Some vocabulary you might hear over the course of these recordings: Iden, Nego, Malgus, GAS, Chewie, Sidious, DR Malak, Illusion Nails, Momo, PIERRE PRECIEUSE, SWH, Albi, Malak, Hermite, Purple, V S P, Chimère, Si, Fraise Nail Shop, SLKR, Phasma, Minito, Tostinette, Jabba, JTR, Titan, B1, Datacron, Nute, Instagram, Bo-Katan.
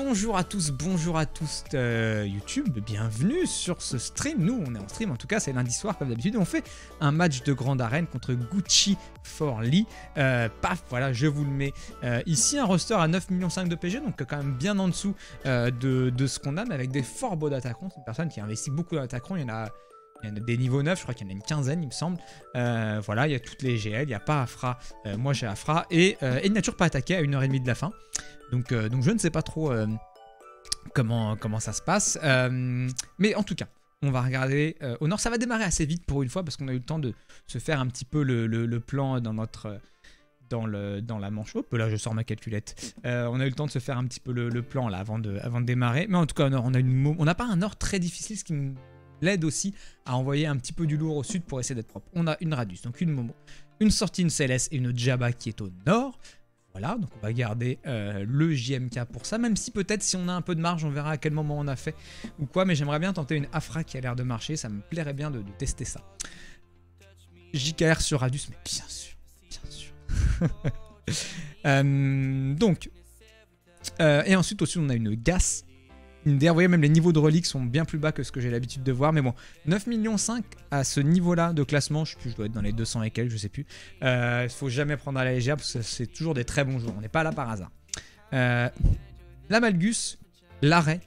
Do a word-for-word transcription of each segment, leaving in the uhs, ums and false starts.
Bonjour à tous, bonjour à tous euh, YouTube, bienvenue sur ce stream. Nous on est en stream, en tout cas c'est lundi soir comme d'habitude. On fait un match de grande arène contre Gucci for Lee. euh, Paf, voilà, je vous le mets euh, ici. Un roster à neuf virgule cinq millions de P G, donc quand même bien en dessous euh, de, de ce qu'on a, mais avec des forts beaux d'attaquants. C'est une personne qui investit beaucoup dans l'attaquant, il y en a... Il y en a des niveaux neuf, je crois qu'il y en a une quinzaine, il me semble. Euh, voilà, il y a toutes les G L, il n'y a pas Afra. Euh, moi, j'ai Afra. Et, euh, et il n'a toujours pas attaqué à une heure trente de la fin. Donc, euh, donc je ne sais pas trop euh, comment, comment ça se passe. Euh, mais en tout cas, on va regarder euh, au nord. Ça va démarrer assez vite pour une fois, parce qu'on a eu le temps de se faire un petit peu le, le, le plan dans notre... Euh, Dans, le, dans la manche. Hop, là je sors ma calculette. Euh, on a eu le temps de se faire un petit peu le, le plan là avant de, avant de démarrer. Mais en tout cas, au nord, on a une, on n'a pas un nord très difficile, ce qui me l'aide aussi à envoyer un petit peu du lourd au sud pour essayer d'être propre. On a une Radius, donc une Momo, une sortie, une C L S et une Jabba qui est au nord. Voilà, donc on va garder euh, le J M K pour ça, même si peut-être si on a un peu de marge, on verra à quel moment on a fait ou quoi, mais j'aimerais bien tenter une Afra qui a l'air de marcher, ça me plairait bien de, de tester ça. J K R sur Radius, mais bien sûr, bien sûr. euh, donc, euh, et ensuite aussi on a une G A S. D'ailleurs, vous voyez, même les niveaux de reliques sont bien plus bas que ce que j'ai l'habitude de voir. Mais bon, neuf virgule cinq millions à ce niveau-là de classement, je, sais plus, je dois être dans les deux cents et quelques, je sais plus. Il euh, ne faut jamais prendre à la légère parce que c'est toujours des très bons jours. On n'est pas là par hasard. Euh, la Malgus, l'arrêt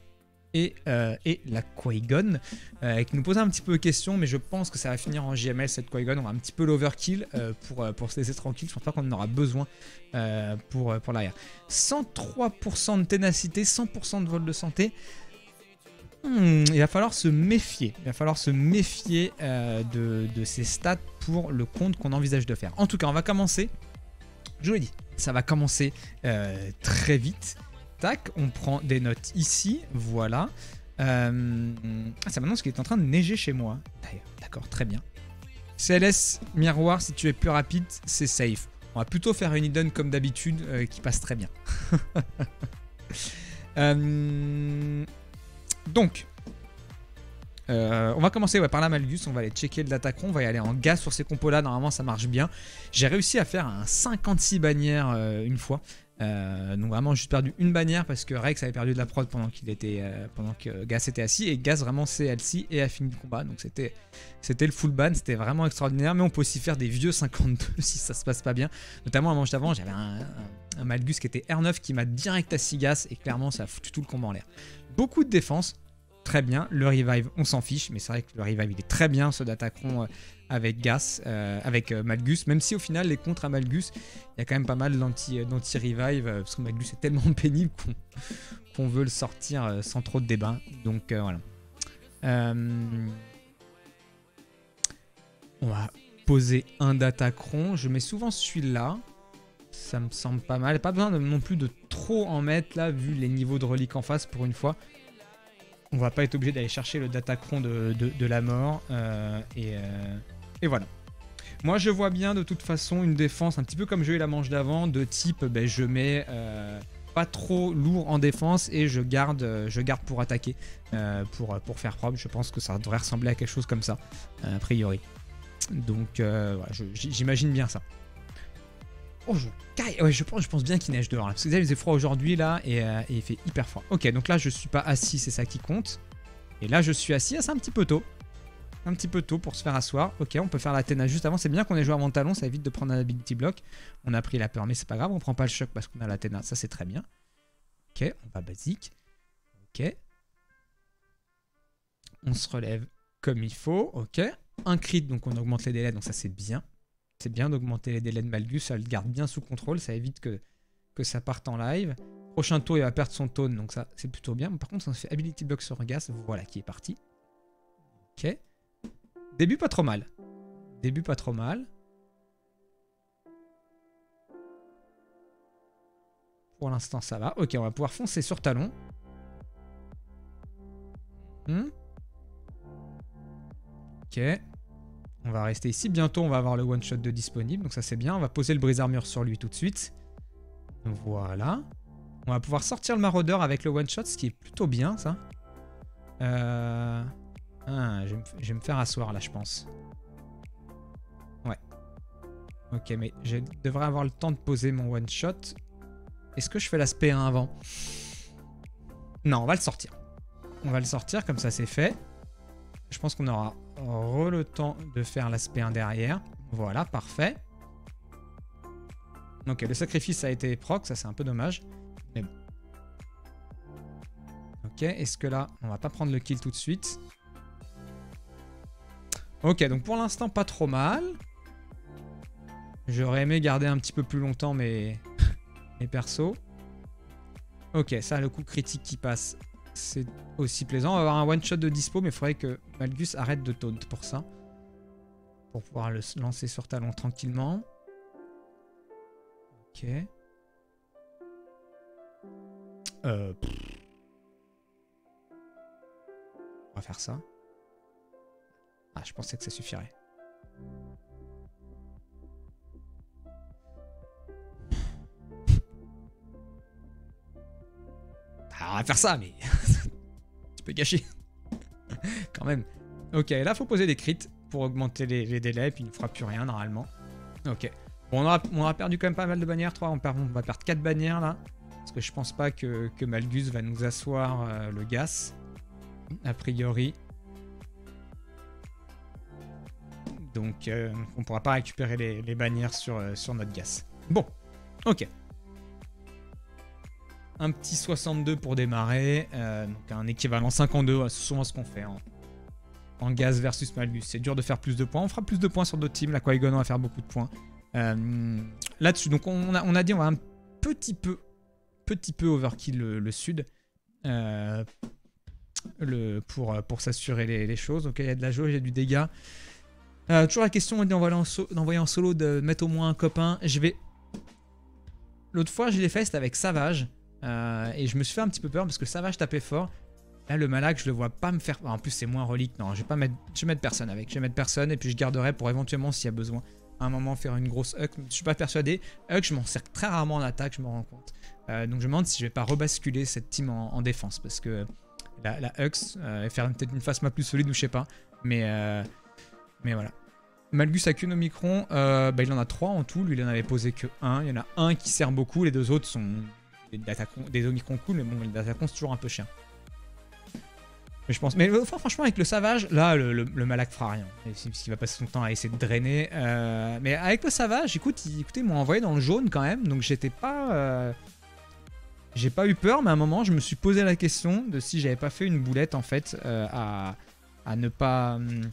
et, euh, et la Qui-Gon euh, qui nous posait un petit peu de questions, mais je pense que ça va finir en J M L cette Qui-Gon. On va un petit peu l'overkill euh, pour, euh, pour se laisser tranquille. Je pense pas qu'on en aura besoin euh, pour, pour l'arrière. cent trois pour cent de ténacité, cent pour cent de vol de santé. Hmm, il va falloir se méfier. Il va falloir se méfier euh, de, de ces stats pour le compte qu'on envisage de faire. En tout cas, on va commencer. Je vous l'ai dit, ça va commencer euh, très vite. Tac, on prend des notes ici, voilà. Euh, ah, c'est maintenant ce qu'il est en train de neiger chez moi. D'ailleurs, d'accord, très bien. C L S, miroir, si tu es plus rapide, c'est safe. On va plutôt faire une hidden comme d'habitude, euh, qui passe très bien. euh, donc, euh, on va commencer ouais, par la Malgus, on va aller checker de l'attaquant, on va y aller en gaz sur ces compos-là, normalement ça marche bien. J'ai réussi à faire un cinquante-six bannières euh, une fois. Euh, donc vraiment juste perdu une bannière parce que Rex avait perdu de la prod pendant qu'il était euh, pendant que Gas était assis, et Gas vraiment c'est assis et a fini le combat, donc c'était c'était le full ban, c'était vraiment extraordinaire. Mais on peut aussi faire des vieux cinquante-deux si ça se passe pas bien, notamment un manche d'avant j'avais un, un, un Malgus qui était R neuf qui m'a direct assis Gas et clairement ça a foutu tout le combat en l'air. Beaucoup de défense, très bien. Le revive on s'en fiche, mais c'est vrai que le revive il est très bien, ceux d'attaqueront euh, avec Gas, euh, avec euh, Malgus, même si au final les contres à Malgus, il y a quand même pas mal d'anti-revive, euh, parce que Malgus est tellement pénible qu'on qu'on veut le sortir euh, sans trop de débat, donc euh, voilà. Euh... On va poser un Datacron, je mets souvent celui-là, ça me semble pas mal, pas besoin de, non plus de trop en mettre là, vu les niveaux de reliques en face pour une fois. On va pas être obligé d'aller chercher le Datacron de, de, de la mort, euh, et, euh, et voilà. Moi je vois bien de toute façon une défense, un petit peu comme j'ai eu la manche d'avant, de type ben, je mets euh, pas trop lourd en défense et je garde, je garde pour attaquer, euh, pour, pour faire propre. Je pense que ça devrait ressembler à quelque chose comme ça, a priori. Donc euh, voilà, j'imagine bien ça. Oh, je caille. Ouais, je pense, je pense bien qu'il neige dehors. Là, parce que là, il faisait froid aujourd'hui, là, et, euh, et il fait hyper froid. Ok, donc là, je suis pas assis, c'est ça qui compte. Et là, je suis assis, ah, c'est un petit peu tôt. Un petit peu tôt pour se faire asseoir. Ok, on peut faire la téna juste avant. C'est bien qu'on ait joué avant le talon, ça évite de prendre un ability block. On a pris la peur, mais c'est pas grave, on prend pas le choc parce qu'on a la téna. Ça, c'est très bien. Ok, on va basique. Ok. On se relève comme il faut. Ok. Un crit, donc on augmente les délais, donc ça, c'est bien. C'est bien d'augmenter les délais de Malgus, ça le garde bien sous contrôle, ça évite que, que ça parte en live. Prochain tour, il va perdre son taunt, donc ça c'est plutôt bien. Par contre, ça fait Ability Block sur Gas, voilà qui est parti. Ok. Début pas trop mal. Début pas trop mal. Pour l'instant, ça va. Ok, on va pouvoir foncer sur Talon. Hmm. Ok. On va rester ici. Bientôt, on va avoir le one-shot de disponible. Donc ça, c'est bien. On va poser le brise-armure sur lui tout de suite. Voilà. On va pouvoir sortir le maraudeur avec le one-shot, ce qui est plutôt bien, ça. Euh... Ah, je vais, me... je vais me faire asseoir, là, je pense. Ouais. Ok, mais je devrais avoir le temps de poser mon one-shot. Est-ce que je fais l'aspect un avant ? Non, on va le sortir. On va le sortir, comme ça c'est fait. Je pense qu'on aura re le temps de faire l'aspect un derrière. Voilà, parfait. Ok, le sacrifice a été proc, ça c'est un peu dommage. Mais bon. Ok, est-ce que là, on va pas prendre le kill tout de suite? Ok, donc pour l'instant, pas trop mal. J'aurais aimé garder un petit peu plus longtemps mes, mes persos. Ok, ça, le coup critique qui passe, c'est aussi plaisant. On va avoir un one-shot de dispo, mais il faudrait que Malgus arrête de taunt pour ça. Pour pouvoir le lancer sur talon tranquillement. Ok. Euh, on va faire ça. Ah, je pensais que ça suffirait. Ah, on va faire ça, mais... tu peux gâcher. Quand même. Ok, là, faut poser des crits pour augmenter les, les délais, et puis il ne fera plus rien, normalement. Ok. Bon, on aura, on aura perdu quand même pas mal de bannières. trois, on, perd, on va perdre quatre bannières, là. Parce que je pense pas que, que Malgus va nous asseoir euh, le G A S. A priori. Donc, euh, on pourra pas récupérer les, les bannières sur, euh, sur notre G A S. Bon, ok. Un petit soixante-deux pour démarrer. Euh, donc, un équivalent cinquante-deux, c'est souvent ce qu'on fait en, en G A S versus Malgus. C'est dur de faire plus de points. On fera plus de points sur d'autres teams. La Qui-Gon va faire beaucoup de points. Euh, Là-dessus, donc on a, on a dit on va un petit peu, petit peu overkill le, le sud. Euh, le, pour pour s'assurer les, les choses. Donc, il y a de la jauge, il y a du dégât. Euh, toujours la question d'envoyer en, so en solo, de mettre au moins un copain. Je vais... L'autre fois, je l'ai fait, c'était avec Savage. Euh, et je me suis fait un petit peu peur parce que Savage tapait fort. Là, le Malak, je le vois pas me faire... Ah, en plus, c'est moins relique. Non, je vais pas mettre... Je vais mettre personne avec. Je vais mettre personne et puis je garderai pour éventuellement, s'il y a besoin, à un moment, faire une grosse Huck. Je suis pas persuadé. Huck, je m'en sers très rarement en attaque, je me rends compte. Euh, donc, je me demande si je vais pas rebasculer cette team en, en défense parce que la, la Huck, euh, faire peut-être une phase ma plus solide ou je sais pas. Mais... Euh... Mais voilà. Malgus a qu'une Omicron. Euh, bah, il en a trois en tout. Lui, il en avait posé que un. Il y en a un qui sert beaucoup. Les deux autres sont des, des Omicron cool. Mais bon, les datacons, c'est toujours un peu chiant. Mais je pense. Mais enfin, franchement, avec le Savage, là, le, le, le Malak fera rien. Parce qu'il va passer son temps à essayer de drainer. Euh, mais avec le Savage, écoute, il, écoutez, ils m'ont envoyé dans le jaune quand même. Donc, j'étais pas. Euh, J'ai pas eu peur. Mais à un moment, je me suis posé la question de si j'avais pas fait une boulette, en fait, euh, à, à ne pas. Hum,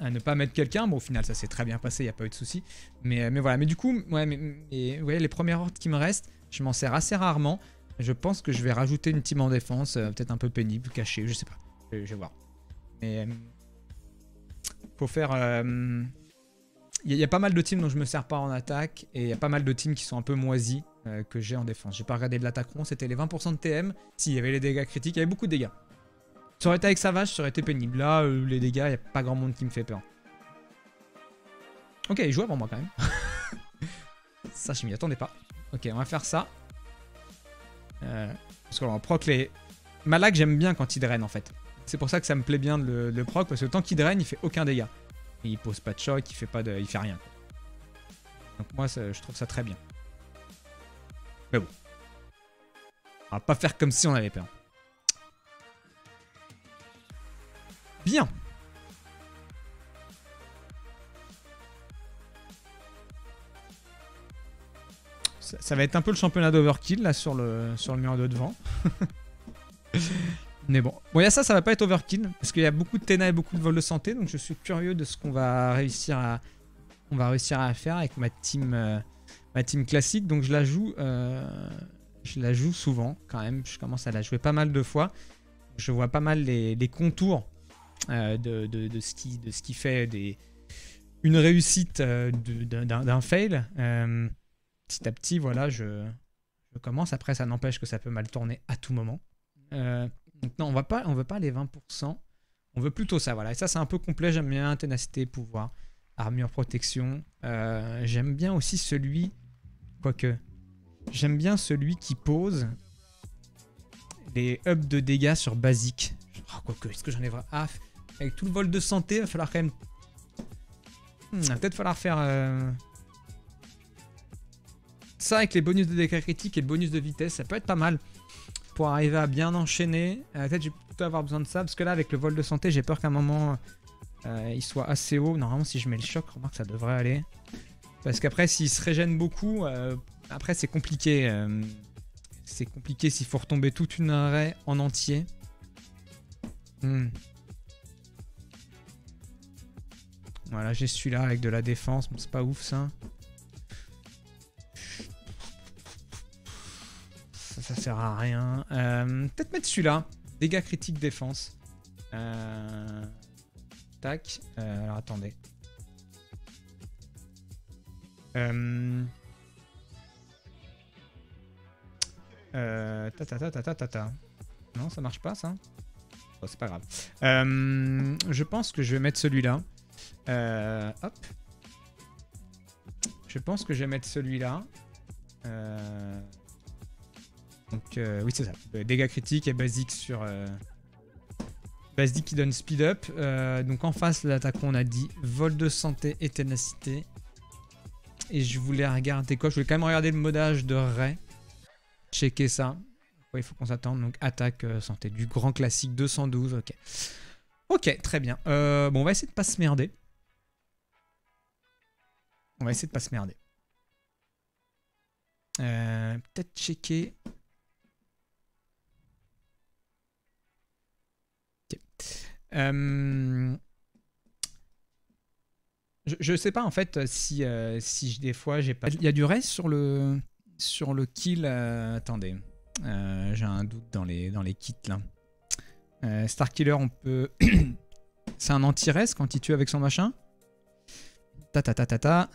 à ne pas mettre quelqu'un. Bon, au final, ça s'est très bien passé, il n'y a pas eu de souci. Mais, mais voilà, mais du coup, ouais, mais, mais, vous voyez, les premières hordes qui me restent, je m'en sers assez rarement. Je pense que je vais rajouter une team en défense, euh, peut-être un peu pénible, cachée, je sais pas. Je, je vais voir. Mais faut faire... Euh, il y, y a pas mal de teams dont je me sers pas en attaque, et il y a pas mal de teams qui sont un peu moisies, euh, que j'ai en défense. J'ai pas regardé de l'attaque rond, c'était les vingt pour cent de T M. Si, il y avait les dégâts critiques, il y avait beaucoup de dégâts. Ça aurait été avec Savage, ça aurait été pénible. Là, euh, les dégâts, il n'y a pas grand monde qui me fait peur. Ok, il joue avant moi quand même. Ça, je m'y attendais pas. Ok, on va faire ça. Euh, parce qu'on va proc les... Malak, j'aime bien quand il draine en fait. C'est pour ça que ça me plaît bien de le, de le proc, parce que tant qu'il draine, il fait aucun dégât. Et il pose pas de choc, il fait, pas de, il fait rien. Donc moi, ça, je trouve ça très bien. Mais bon. On va pas faire comme si on avait peur. Bien. Ça, ça va être un peu le championnat d'overkill là sur le, sur le mur de devant. Mais bon. Bon, il y a ça, ça va pas être overkill. Parce qu'il y a beaucoup de Téna et beaucoup de vol de santé. Donc je suis curieux de ce qu'on va réussir à. On va réussir à faire avec ma team. Euh, ma team classique. Donc je la joue. Euh, je la joue souvent quand même. Je commence à la jouer pas mal de fois. Je vois pas mal les, les contours. Euh, de, de, de, ce qui, de ce qui fait des, une réussite euh, d'un fail. Euh, petit à petit, voilà, je, je commence. Après, ça n'empêche que ça peut mal tourner à tout moment. Euh, donc non, on va pas, on veut pas les vingt pour cent. On veut plutôt ça, voilà. Et ça, c'est un peu complet. J'aime bien ténacité, pouvoir, armure, protection. Euh, J'aime bien aussi celui... Quoique... J'aime bien celui qui pose les ups de dégâts sur basique. Oh, quoique, est-ce que j'en ai vraiment... Ah, avec tout le vol de santé, il va falloir quand même... Hmm, il va peut-être falloir faire... Euh... Ça avec les bonus de dégâts critiques et le bonus de vitesse, ça peut être pas mal. pour arriver à bien enchaîner. Euh, peut-être que je vais plutôt avoir besoin de ça, parce que là, avec le vol de santé, j'ai peur qu'à un moment, euh, il soit assez haut. Normalement, si je mets le choc, remarque, ça devrait aller. Parce qu'après, s'il se régène beaucoup, euh, après, c'est compliqué. Euh, c'est compliqué s'il faut retomber toute une arrêt en entier. Hmm. Voilà, j'ai celui-là avec de la défense. Bon, c'est pas ouf, ça. Ça, ça sert à rien. Euh, peut-être mettre celui-là. Dégâts critiques, défense. Euh... Tac. Euh, alors, attendez. Euh... Euh... Ta ta ta ta ta ta ta. Non, ça marche pas, ça. Bon, c'est pas grave. Euh... Je pense que je vais mettre celui-là. Euh, hop. Je pense que je vais mettre celui-là. Euh, donc, euh, oui, c'est ça. Dégâts critiques et basique sur. Euh, basique qui donne speed up. Euh, donc, en face, l'attaquant, on a dit vol de santé et ténacité. Et je voulais regarder quoi? Je voulais quand même regarder le modage de Ray. Checker ça. Ouais, il faut qu'on s'attende. Donc, attaque, euh, santé. Du grand classique deux cent douze. Ok. Ok, très bien. Euh, bon, on va essayer de pas se merder. On va essayer de pas se merder. Euh, peut-être checker. Okay. Euh... Je, je sais pas en fait si, euh, si des fois j'ai pas. Il y a du reste sur le sur le kill. Euh... Attendez, euh, j'ai un doute dans les dans les kits là. Euh, Starkiller, on peut. C'est un anti-res quand il tue avec son machin. Ta ta ta ta ta.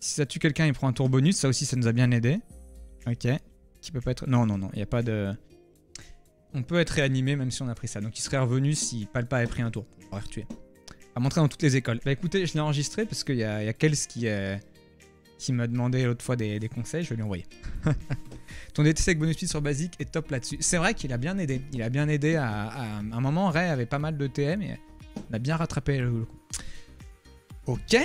Si ça tue quelqu'un, il prend un tour bonus. Ça aussi, ça nous a bien aidé. Ok. Qui peut pas être. Non, non, non. Il n'y a pas de. On peut être réanimé même si on a pris ça. Donc il serait revenu si Palpa avait pris un tour. On aurait retué. À montrer dans toutes les écoles. Bah écoutez, je l'ai enregistré parce qu'il y a, y a Kels qui, euh, qui m'a demandé l'autre fois des, des conseils. Je vais lui envoyer. Ton D T C avec bonus speed sur basique est top là-dessus. C'est vrai qu'il a bien aidé. Il a bien aidé à, à, à un moment. Ray avait pas mal de T M et on a bien rattrapé le coup. Ok.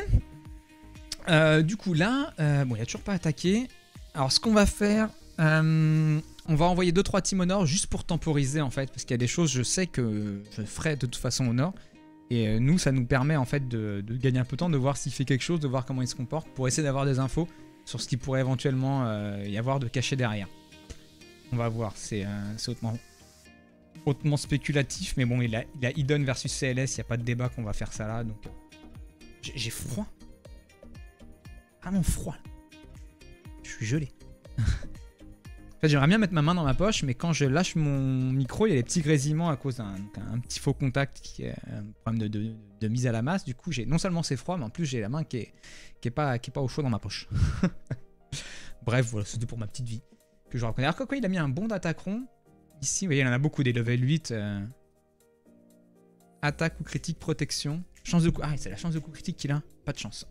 Euh, du coup là, euh, bon, il a toujours pas attaqué. Alors ce qu'on va faire, euh, on va envoyer deux trois teams au nord juste pour temporiser en fait, parce qu'il y a des choses je sais que je ferai de toute façon au nord. Et nous, ça nous permet en fait de, de gagner un peu de temps, de voir s'il fait quelque chose, de voir comment il se comporte, pour essayer d'avoir des infos sur ce qui pourrait éventuellement euh, y avoir de caché derrière. On va voir, c'est euh, hautement, hautement spéculatif, mais bon, il a, il a Idon versus C L S, il n'y a pas de débat qu'on va faire ça là, donc... J'ai froid. Vraiment froid. Je suis gelé. En fait, j'aimerais bien mettre ma main dans ma poche, mais quand je lâche mon micro, il y a des petits grésillements à cause d'un petit faux contact qui est un problème de, de, de mise à la masse. Du coup, non seulement c'est froid, mais en plus j'ai la main qui est, qui est pas, qui est pas au chaud dans ma poche. Bref, voilà, c'est tout pour ma petite vie que je reconnais. Alors quoi, quoi, il a mis un bond d'attaqueron. Ici, vous voyez, il en a beaucoup, des level huit. Euh... Attaque ou critique, protection. Chance de coup. Ah, c'est la chance de coup critique qu'il a. Pas de chance.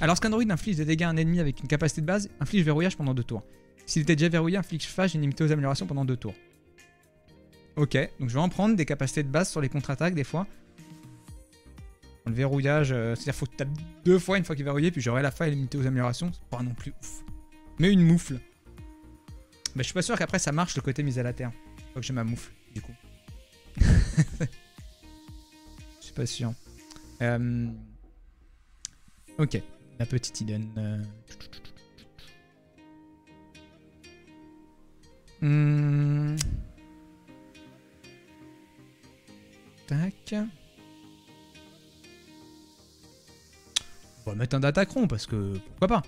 Alors, Scandroid inflige des dégâts à un ennemi avec une capacité de base, inflige verrouillage pendant deux tours. S'il était déjà verrouillé, inflige flash et limité aux améliorations pendant deux tours. Ok, donc je vais en prendre des capacités de base sur les contre-attaques des fois. Le verrouillage, euh, c'est-à-dire faut que tu tapes deux fois une fois qu'il est verrouillé, puis j'aurai la faille limitée aux améliorations. C'est pas non plus ouf. Mais une moufle. Bah, je suis pas sûr qu'après ça marche le côté mise à la terre. Faut que j'ai ma moufle, du coup. Je suis pas sûr. Euh... Ok, la petite Eden. Euh... Mmh. Tac. On va mettre un datacron parce que pourquoi pas.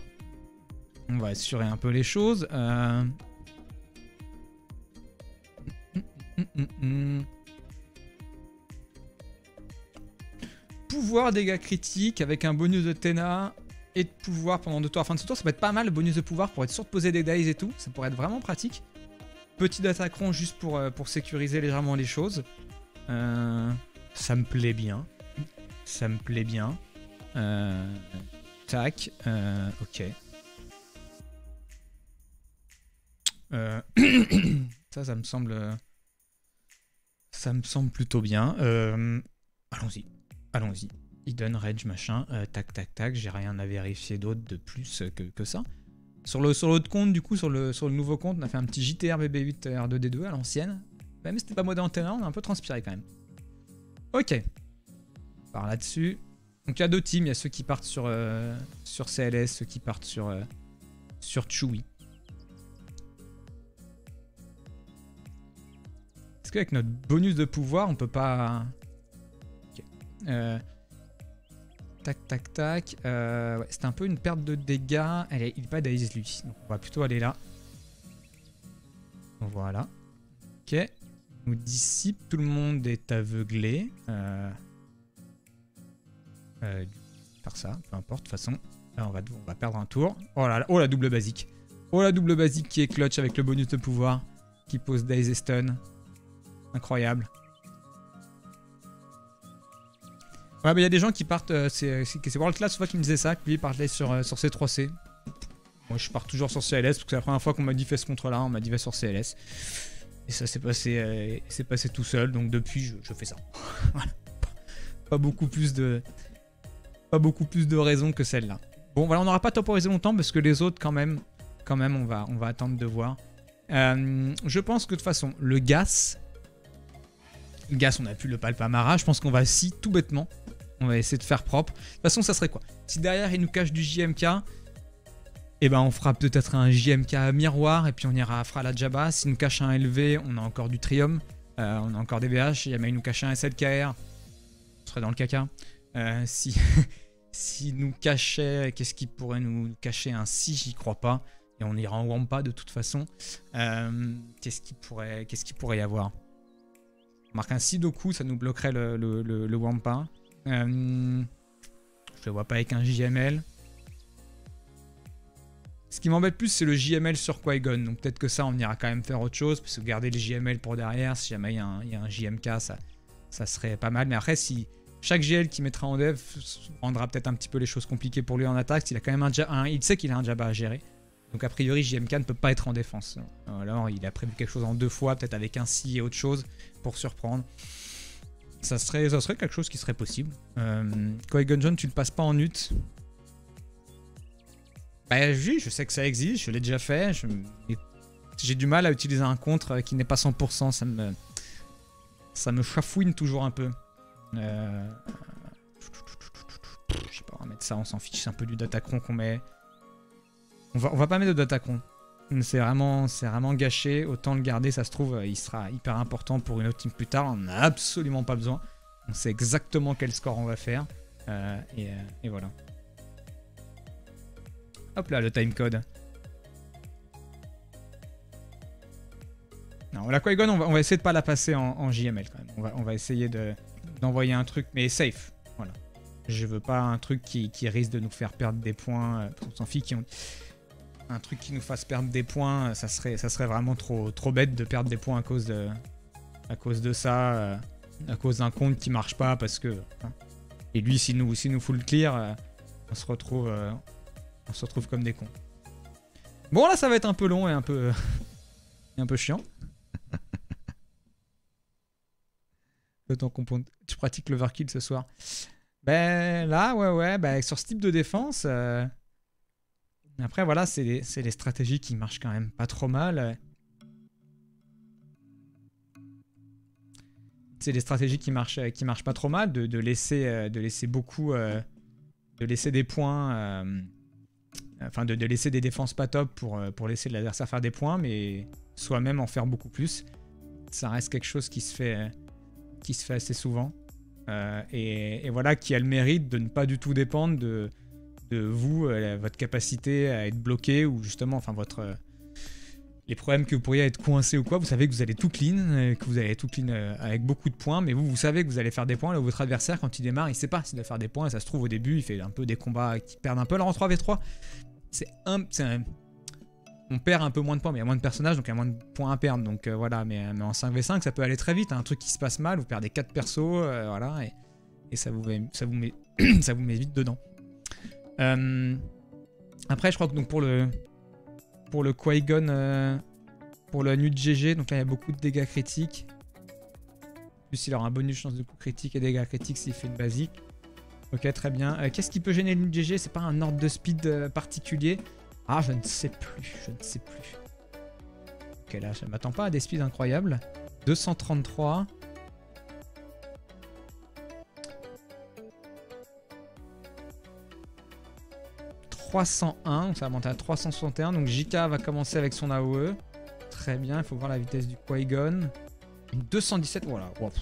On va assurer un peu les choses. Euh... Mmh, mmh, mmh, mmh. Pouvoir dégâts critiques avec un bonus de Téna et de pouvoir pendant deux tours. À la fin de ce tour, ça peut être pas mal le bonus de pouvoir pour être sûr de poser des dice et tout. Ça pourrait être vraiment pratique. Petit datacron juste pour, euh, pour sécuriser légèrement les choses. Euh, ça me plaît bien. Ça me plaît bien. Euh, tac. Euh, ok. Euh, ça, ça me semble... Ça me semble plutôt bien. Euh, allons-y. Allons-y. Hidden, Rage, machin. Euh, tac, tac, tac. J'ai rien à vérifier d'autre de plus que, que ça. Sur le, sur l'autre compte, du coup, sur le, sur le nouveau compte, on a fait un petit J T R B B huit R deux D deux à l'ancienne. Bah, mais c'était pas modé en terrain, on a un peu transpiré quand même. Ok. Par là-dessus. Donc il y a deux teams, il y a ceux qui partent sur, euh, sur C L S, ceux qui partent sur, euh, sur Chewie. Est-ce qu'avec notre bonus de pouvoir, on peut pas... Okay. Euh... Tac, tac, tac. Euh... Ouais, c'est un peu une perte de dégâts. Allez, il n'est pas d'aise lui. Donc on va plutôt aller là. Voilà. Ok. Nous dissipe. Tout le monde est aveuglé. Euh... Euh, par ça, peu importe, de toute façon. Là, on va, on va perdre un tour. Oh là là, oh la double basique. Oh la double basique qui est clutch avec le bonus de pouvoir. Qui pose Daze et Stun. Incroyable. Ouais, mais il y a des gens qui partent. Euh, c'est World Class, soit qui me disait ça, que lui il parlait sur, euh, sur C trois C. Moi je pars toujours sur C L S parce que c'est la première fois qu'on m'a dit fais ce contre-là, on m'a dit va sur C L S. Et ça s'est passé, euh, c'est passé tout seul, donc depuis je, je fais ça. Voilà. Pas beaucoup plus de. Pas beaucoup plus de raisons que celle-là. Bon, voilà, on n'aura pas temporisé longtemps parce que les autres, quand même, quand même, on va, on va attendre de voir. Euh, je pense que de toute façon, le G A S, le G A S, on a pu le Palpamara. Je pense qu'on va si tout bêtement, on va essayer de faire propre. De toute façon, ça serait quoi? Si derrière il nous cache du J M K, eh ben on fera peut-être un J M K à miroir et puis on ira à Afra la Jabba. S'il nous cache un L V, on a encore du Trium, euh, on a encore des B H. Il y a même il nous cache un S L K R, on serait dans le caca. Euh, si, si nous cachait, qu'est-ce qui pourrait nous cacher un Si? J'y crois pas. Et on ira en Wampa de toute façon. Euh, qu'est-ce qui pourrait, qu'est-ce qui pourrait y avoir? On marque un Sidoku, ça nous bloquerait le, le, le, le Wampa. Euh, je le vois pas avec un J M L. Ce qui m'embête plus, c'est le J M L sur Qui-Gon. Donc peut-être que ça, on ira quand même faire autre chose. Parce que garder le J M L pour derrière, si jamais il y a un, y a un J M K, ça, ça serait pas mal. Mais après, si... Chaque G L qui mettra en dev rendra peut-être un petit peu les choses compliquées pour lui en attaque. Il a quand même un, un il sait qu'il a un Jabba à gérer. Donc a priori J M K ne peut pas être en défense. Alors il a prévu quelque chose en deux fois, peut-être avec un Si et autre chose pour surprendre. Ça serait, ça serait quelque chose qui serait possible. Euh, Qui-Gon Jinn, tu le passes pas en U T? Bah oui, je sais que ça existe, je l'ai déjà fait. J'ai du mal à utiliser un contre qui n'est pas cent pour cent. Ça me, ça me chafouine toujours un peu. Euh... Je sais pas, on va mettre ça, on s'en fiche, c'est un peu du datacron qu'on met. On va, on va pas mettre de datacron. C'est vraiment, vraiment gâché, autant le garder, ça se trouve, il sera hyper important pour une autre team plus tard, on en a absolument pas besoin. On sait exactement quel score on va faire. Euh, et, et voilà. Hop là, le timecode. Non, la Qui-Gon, on va, on va essayer de pas la passer en, en J M L quand même. On va, on va essayer de... d'envoyer un truc, mais safe, voilà. Je veux pas un truc qui, qui risque de nous faire perdre des points, euh, on s'en fiche, qui ont... un truc qui nous fasse perdre des points, ça serait, ça serait vraiment trop, trop bête de perdre des points à cause de, à cause de ça, euh, à cause d'un compte qui marche pas, parce que... Hein. Et lui, s'il nous, s'il nous fout le clear, euh, on se retrouve, euh, on se retrouve comme des cons. Bon, là, ça va être un peu long et un peu, et un peu chiant. Le temps qu'on ponte. Tu pratiques l'overkill ce soir? Ben là, ouais, ouais, ben, sur ce type de défense. Euh... Après, voilà, c'est les, les stratégies qui marchent quand même pas trop mal. C'est les stratégies qui marchent, qui marchent pas trop mal, de, de, laisser, de laisser beaucoup. Euh, de laisser des points. Euh, enfin, de, de laisser des défenses pas top pour, pour laisser l'adversaire faire des points, mais soi-même en faire beaucoup plus. Ça reste quelque chose qui se fait. Qui se fait assez souvent euh, et, et voilà qui a le mérite de ne pas du tout dépendre de, de vous, euh, votre capacité à être bloqué ou justement enfin votre euh, les problèmes que vous pourriez être coincé ou quoi. Vous savez que vous allez tout clean, que vous allez tout clean euh, avec beaucoup de points, mais vous vous savez que vous allez faire des points. Là, votre adversaire quand il démarre il sait pas s'il doit faire des points et ça se trouve au début il fait un peu des combats qui perdent un peu. Alors en trois v trois c'est un, un on perd un peu moins de points, mais il y a moins de personnages, donc il y a moins de points à perdre. Donc euh, voilà, mais, mais en cinq v cinq, ça peut aller très vite. Hein. Un truc qui se passe mal, vous perdez quatre persos, euh, voilà, et, et ça, vous met, ça, vous met, ça vous met vite dedans. Euh, après, je crois que donc, pour le pour le Qui-Gon, euh, pour le Nude G G, donc là, il y a beaucoup de dégâts critiques. En plus, il aura un bonus chance de coup critique et dégâts critiques s'il fait une basique. Ok, très bien. Euh, Qu'est-ce qui peut gêner le Nude G G? C'est pas un ordre de speed euh, particulier. Ah, je ne sais plus, je ne sais plus. Ok, là, je ne m'attends pas à des speeds incroyables. deux cent trente-trois. trois cent un, donc ça va monter à trois cent soixante et un. Donc J K va commencer avec son A O E. Très bien, il faut voir la vitesse du Qui-Gon. deux cent dix-sept, voilà. Wow.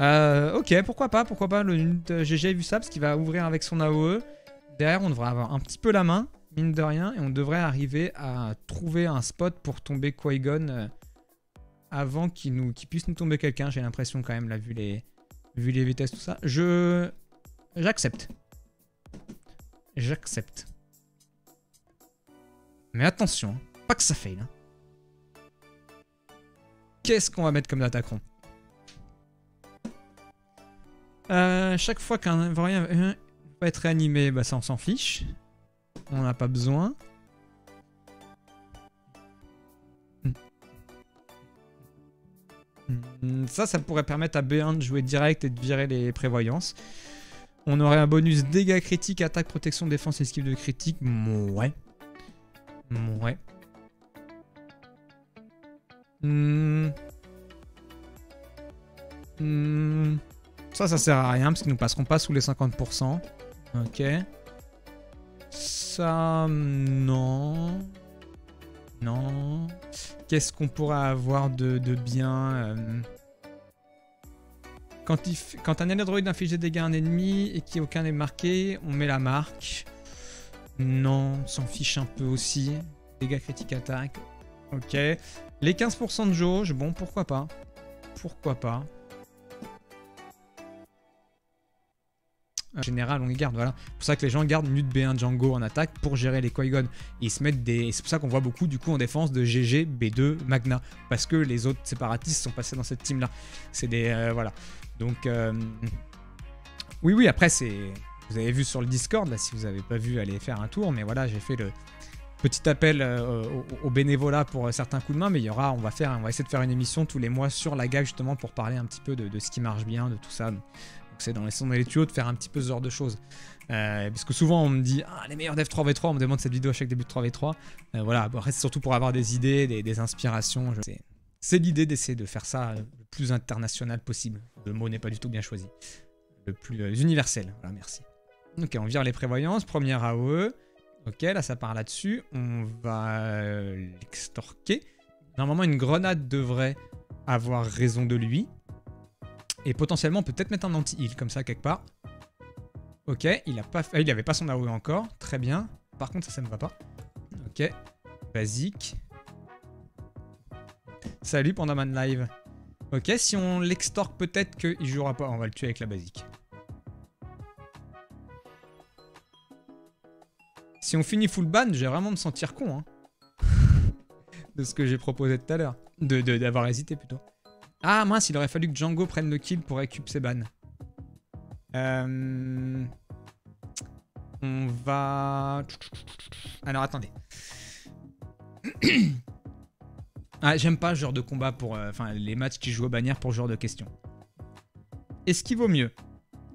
Euh, ok, pourquoi pas, pourquoi pas. Le euh, G G a vu ça parce qu'il va ouvrir avec son A O E. Derrière, on devrait avoir un petit peu la main, mine de rien. Et on devrait arriver à trouver un spot pour tomber Qui-Gon euh, avant qu'il nous, qu'il puisse nous tomber quelqu'un. J'ai l'impression quand même, là, vu les, vu les vitesses, tout ça. Je... J'accepte. J'accepte. Mais attention, hein, pas que ça faille. Hein. Qu'est-ce qu'on va mettre comme attaquant? euh, Chaque fois qu'un Ivorien va être réanimé, bah ça on s'en fiche. On n'a pas besoin. Ça, ça pourrait permettre à B un de jouer direct et de virer les prévoyances. On aurait un bonus dégâts critiques, attaque, protection, défense, esquive de critique. Mouais. Mouais. Mmh. Mmh. Ça, ça sert à rien parce que nous passerons pas sous les cinquante pour cent. Ok. Ça, non. Non. Qu'est-ce qu'on pourrait avoir de, de bien euh... Quand, il f... Quand un aérodroïde inflige des dégâts à un ennemi et qu'aucun n'est marqué, on met la marque. Non, on s'en fiche un peu aussi. Dégâts critiques attaque. Ok. Les quinze pour cent de jauge, bon, pourquoi pas. Pourquoi pas. En général, on les garde, voilà. C'est pour ça que les gens gardent Nut B un Django en attaque pour gérer les Qui-Gon. Ils se mettent des... C'est pour ça qu'on voit beaucoup, du coup, en défense de G G, B deux, Magna. Parce que les autres séparatistes sont passés dans cette team-là. C'est des... Euh, voilà. Donc... Euh... Oui, oui, après, c'est... Vous avez vu sur le Discord, là, si vous n'avez pas vu, allez faire un tour. Mais voilà, j'ai fait le... Petit appel euh, au, au bénévolat pour euh, certains coups de main, mais il y aura, on va faire, on va essayer de faire une émission tous les mois sur la G A C justement pour parler un petit peu de, de ce qui marche bien, de tout ça. Donc c'est dans les sons et les tuyaux de faire un petit peu ce genre de choses. Euh, parce que souvent on me dit ah, les meilleurs devs trois v trois, on me demande cette vidéo à chaque début de trois v trois. Euh, voilà, bon, reste surtout pour avoir des idées, des, des inspirations. Je... C'est l'idée d'essayer de faire ça le plus international possible. Le mot n'est pas du tout bien choisi. Le plus euh, universel. Voilà, merci. Ok, on vire les prévoyances. Première A O E. Ok, là ça part là-dessus. On va euh, l'extorquer. Normalement, une grenade devrait avoir raison de lui. Et potentiellement, peut-être mettre un anti-heal comme ça quelque part. Ok, il a pas, ah, il avait pas son A O E encore. Très bien. Par contre, ça, ça me va pas. Ok, basique. Salut Pandaman Live. Ok, si on l'extorque, peut-être qu'il jouera pas. On va le tuer avec la basique. Si on finit full ban, j'ai vraiment me sentir con, hein. De ce que j'ai proposé tout à l'heure. De, de, d'avoir hésité, plutôt. Ah, mince, il aurait fallu que Django prenne le kill pour récupérer ses bans. Euh... On va... Alors, attendez. Ah, j'aime pas ce genre de combat pour... Euh, enfin, les matchs qui jouent aux bannières pour ce genre de questions. Est-ce qu'il vaut mieux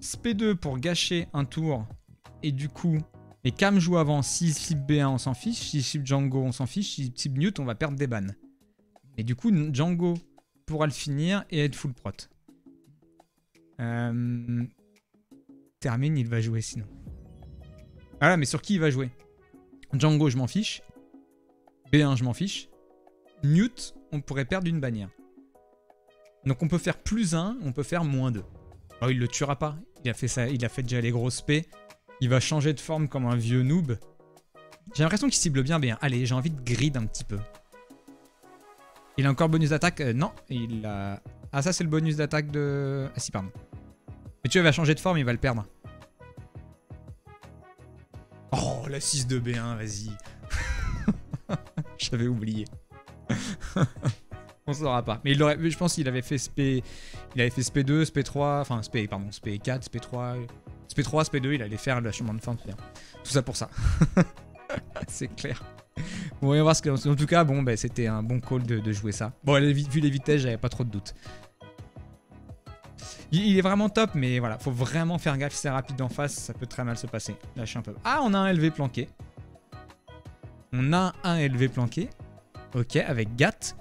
S P deux pour gâcher un tour et du coup... Et Cam joue avant, si cible B un, on s'en fiche. Si cible Django, on s'en fiche. Si cible Newt, on va perdre des bans. Et du coup, Django pourra le finir et être full prot. Euh... Termine, il va jouer sinon. Ah là, mais sur qui il va jouer? Django, je m'en fiche. B un, je m'en fiche. Newt, on pourrait perdre une bannière. Donc on peut faire plus un, on peut faire moins deux. Oh, il le tuera pas. Il a fait, ça, il a fait déjà les grosses P. Il va changer de forme comme un vieux noob. J'ai l'impression qu'il cible bien bien. Allez, j'ai envie de grid un petit peu. Il a encore bonus d'attaque. Euh, non, il a... Ah, ça, c'est le bonus d'attaque de... Ah si, pardon. Mais tu vois, il va changer de forme, il va le perdre. Oh, la six de B un, vas-y. J'avais oublié. On ne saura pas. Mais il aurait... je pense qu'il avait fait S P... Il avait fait S P deux, S P trois... Enfin, S P... Pardon, S P quatre, S P trois... S P trois, S P deux, il allait faire le chemin de forme. Tout ça pour ça. C'est clair. Bon, on va voir ce que... En tout cas, bon, bah, c'était un bon call de, de jouer ça. Bon, vu les vitesses, j'avais pas trop de doutes. Il, il est vraiment top, mais voilà. Faut vraiment faire gaffe. Si c'est rapide d'en face, ça peut très mal se passer. Lâche un peu. Ah, on a un L V planqué. On a un élevé planqué. Ok, avec Gat.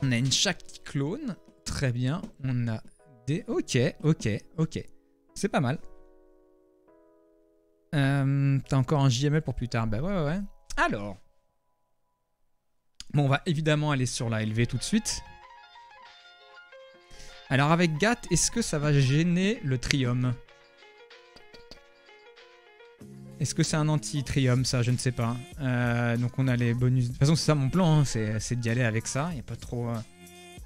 On a une Shack qui clone. Très bien. On a des... Ok, ok, ok. C'est pas mal. Euh, T'as encore un J M L pour plus tard. Bah ouais, ouais, ouais. Alors. Bon, on va évidemment aller sur la L V tout de suite. Alors avec Gat, est-ce que ça va gêner le Trium? Est-ce que c'est un anti-Trium, ça? Je ne sais pas. Euh, donc on a les bonus... De toute façon, c'est ça mon plan, hein. C'est d'y aller avec ça. Il n'y a pas trop... Euh...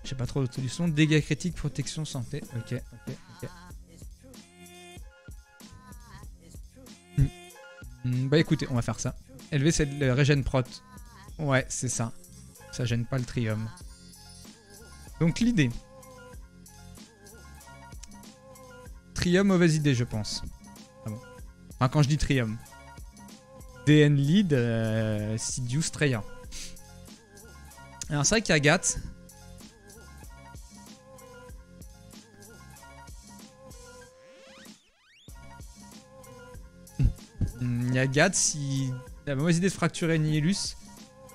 Je sais pas trop de solution. Dégâts critiques, protection, santé. Ok, ok, ok. Hmm. Hmm, bah écoutez, on va faire ça. L V, c'est le régène prot. Ouais, c'est ça. Ça gêne pas le Trium. Donc l'idée... Trium, mauvaise idée, je pense. Ah bon. Enfin, quand je dis Trium. D N lead, euh, Sidious, Treya. Alors, c'est vrai qu'il y a Gat. Il y a Gat, si... La mauvaise idée de fracturer Nihilus,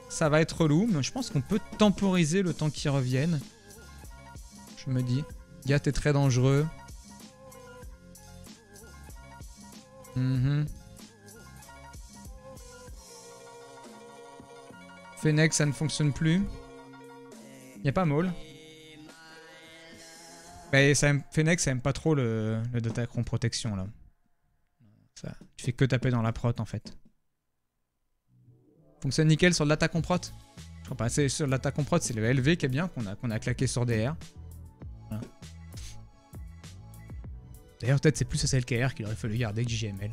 ça va être relou. Mais je pense qu'on peut temporiser le temps qu'ils reviennent. Je me dis. Gat est très dangereux. Mmh. Fennec, ça ne fonctionne plus. Il n'y a pas Maul. Mais ça aime, Fennec, ça aime pas trop le, le Datacron protection là. Ça, tu fais que taper dans la prot en fait. Fonctionne nickel sur l'attaquant prot. Je crois pas. Sur l'attaquant prot, c'est le L V qui est bien, qu'on a, qu'on a claqué sur D R. Voilà. D'ailleurs, peut-être c'est plus S L K R qu'il aurait fallu garder que J M L.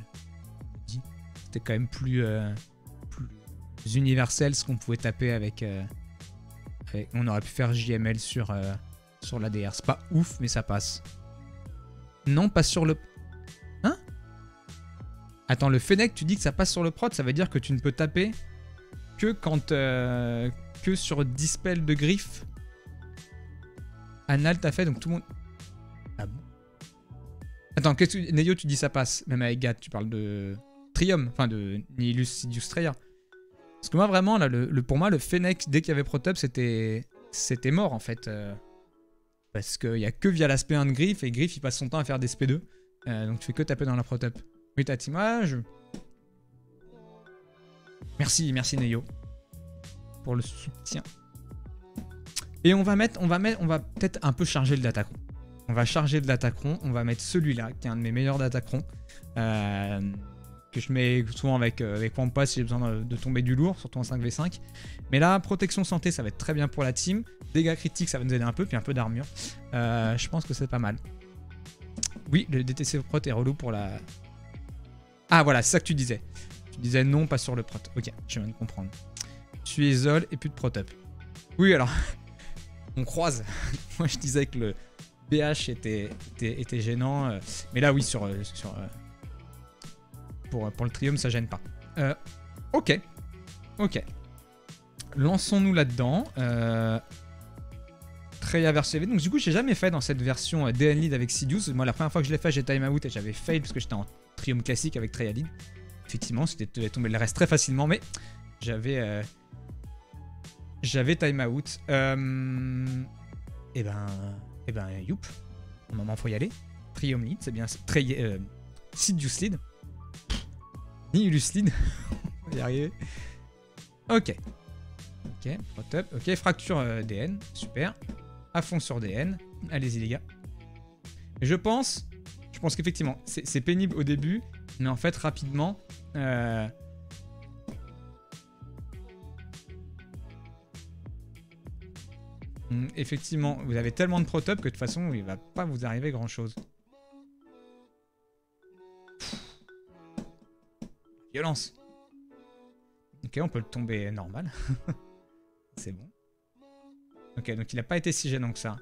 C'était quand même plus, euh, plus universel ce qu'on pouvait taper avec, euh, avec... On aurait pu faire J M L sur, euh, sur l'A D R. C'est pas ouf, mais ça passe. Non, pas sur le... Hein? Attends, le Fennec, tu dis que ça passe sur le prod, ça veut dire que tu ne peux taper que quand... Euh, que sur Dispel de Griffe. Anal, t'as fait, donc tout le monde... Attends, qu'est-ce que... Neyo, tu dis ça passe. Même avec Gat, tu parles de Trium, enfin de Nihilus Sidious Treya. Parce que moi, vraiment, là, le, le, pour moi, le Fennec, dès qu'il y avait Protop, c'était c'était mort, en fait. Euh, parce qu'il n'y a que via l'aspect un de Griff, et Griff, il passe son temps à faire des S P deux. Euh, donc tu fais que taper dans la Protop. Oui, t'as Timage. Merci, merci Neyo. Pour le soutien. Et on va mettre, on va mettre, on va peut-être un peu charger le Datacron. On va charger de Datacron, on va mettre celui-là, qui est un de mes meilleurs Datacron. Euh, que je mets souvent avec, euh, avec Wampa si j'ai besoin de, de tomber du lourd, surtout en cinq v cinq. Mais là, protection santé, ça va être très bien pour la team. Dégâts critiques, ça va nous aider un peu, puis un peu d'armure. Euh, je pense que c'est pas mal. Oui, le D T C prot est relou pour la... Ah voilà, c'est ça que tu disais. Tu disais non, pas sur le prot. Ok, je viens de comprendre. Tu isoles et plus de prot-up. Oui, alors, on croise. Moi, je disais que le... B H était, était, était gênant, euh, mais là oui, sur, euh, sur euh, pour, pour le Trium, ça gêne pas. Euh, ok, ok. Lançons-nous là-dedans. Euh, Treya vers C V. Donc du coup, j'ai jamais fait dans cette version euh, D N lead avec Sidious. Moi, la première fois que je l'ai fait, j'ai time out et j'avais fail parce que j'étais en Trium classique avec Treya lead. Effectivement, c'était tombé le reste très facilement, mais j'avais euh, j'avais time out. Euh, et ben. Et eh ben, youp, au moment faut y aller. Trium lead, c'est bien. Tri euh, Sidious lead. Nihilus lead. On va y arriver. Ok. Ok, prot up. Ok, fracture euh, D N. Super. À fond sur D N. Allez-y, les gars. Et je pense, je pense qu'effectivement, c'est pénible au début, mais en fait, rapidement. Euh... Effectivement, vous avez tellement de protop que de toute façon, il va pas vous arriver grand chose. Pff. Violence. Ok, on peut le tomber normal. C'est bon. Ok, donc il a pas été si gênant que ça.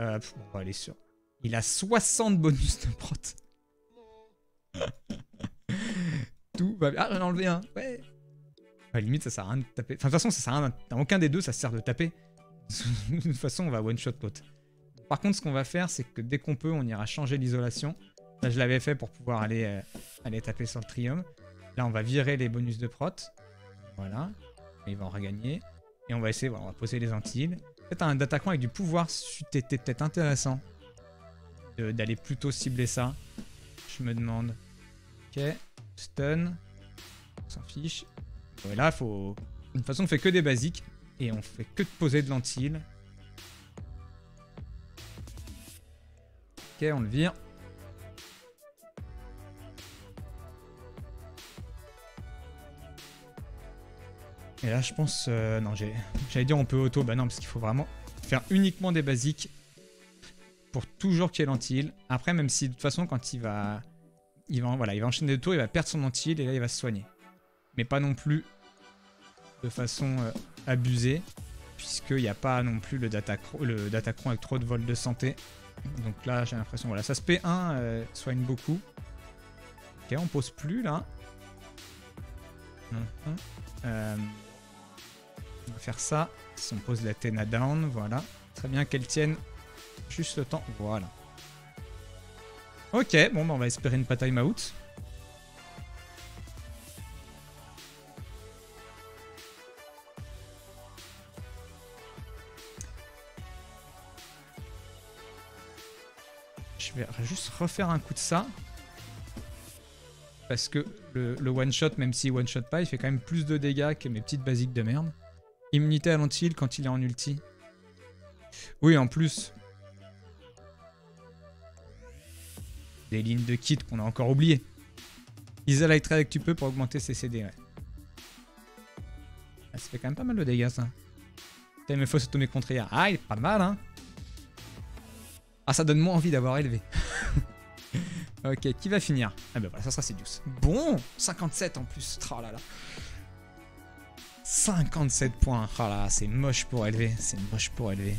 Euh, pff, on va aller sur. Il a soixante bonus de prot. Tout va bien. Ah, j'en ai enlevé un. Ouais. À la limite, ça sert à rien de taper. Enfin, de toute façon, ça sert à rien. Dans aucun des deux, ça sert de taper. De toute façon, on va one-shot l'autre. Par contre, ce qu'on va faire, c'est que dès qu'on peut, on ira changer l'isolation. Là, je l'avais fait pour pouvoir aller, euh, aller taper sur le Trium. Là, on va virer les bonus de prot. Voilà. Il va en regagner. Et on va essayer, voilà, on va poser les Antilles. Peut-être un attaquant avec du pouvoir, c'était peut-être intéressant d'aller plutôt cibler ça. Je me demande. Ok, stun. On s'en fiche. Et là, faut... de toute façon, on fait que des basiques. Et on fait que de poser de l'antil. Ok, on le vire. Et là, je pense... Euh, non, j'allais dire on peut auto. Bah non, parce qu'il faut vraiment faire uniquement des basiques pour toujours qu'il y ait l'antil. Après, même si de toute façon, quand il va... Il va, voilà, il va enchaîner deux tours, il va perdre son antil et là, il va se soigner. Mais pas non plus de façon euh, abusée, puisqu'il n'y a pas non plus le datacron le datacron avec trop de vols de santé. Donc là, j'ai l'impression... Voilà, ça se P un euh, soigne beaucoup. Ok, on pose plus, là. Mm-hmm. euh... On va faire ça. Si on pose la Tena down, voilà. Très bien qu'elle tienne juste le temps. Voilà. Ok, bon, bah on va espérer une pas time out. Je vais juste refaire un coup de ça. Parce que le, le one shot, même s'il one shot pas, il fait quand même plus de dégâts que mes petites basiques de merde. Immunité à l'anti-heal quand il est en ulti. Oui, en plus. Des lignes de kit qu'on a encore oubliées. Isolate avec tu peux pour augmenter ses C D. Ouais. Ah, ça fait quand même pas mal de dégâts, ça. Putain, mais faut se tomber contre hier. Ah, il est pas mal, hein. Ah, ça donne moins envie d'avoir élevé. Ok, qui va finir? Ah ben voilà, ça sera Sidious. Bon, cinquante-sept en plus. Oh là là. cinquante-sept points. Oh là, c'est moche pour élever. C'est moche pour élever.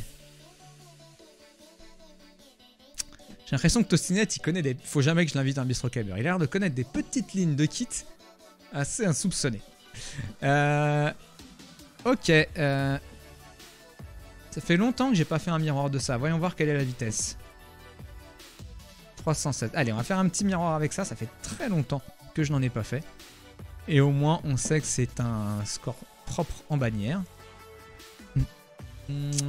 J'ai l'impression que Tostinette, il connaît des... Faut jamais que je l'invite à un bistro caber. Il a l'air de connaître des petites lignes de kit assez insoupçonnées. Euh... Ok. Euh... Ça fait longtemps que j'ai pas fait un miroir de ça. Voyons voir quelle est la vitesse. trois cent sept. Allez, on va faire un petit miroir avec ça. Ça fait très longtemps que je n'en ai pas fait. Et au moins, on sait que c'est un score propre en bannière. Mmh,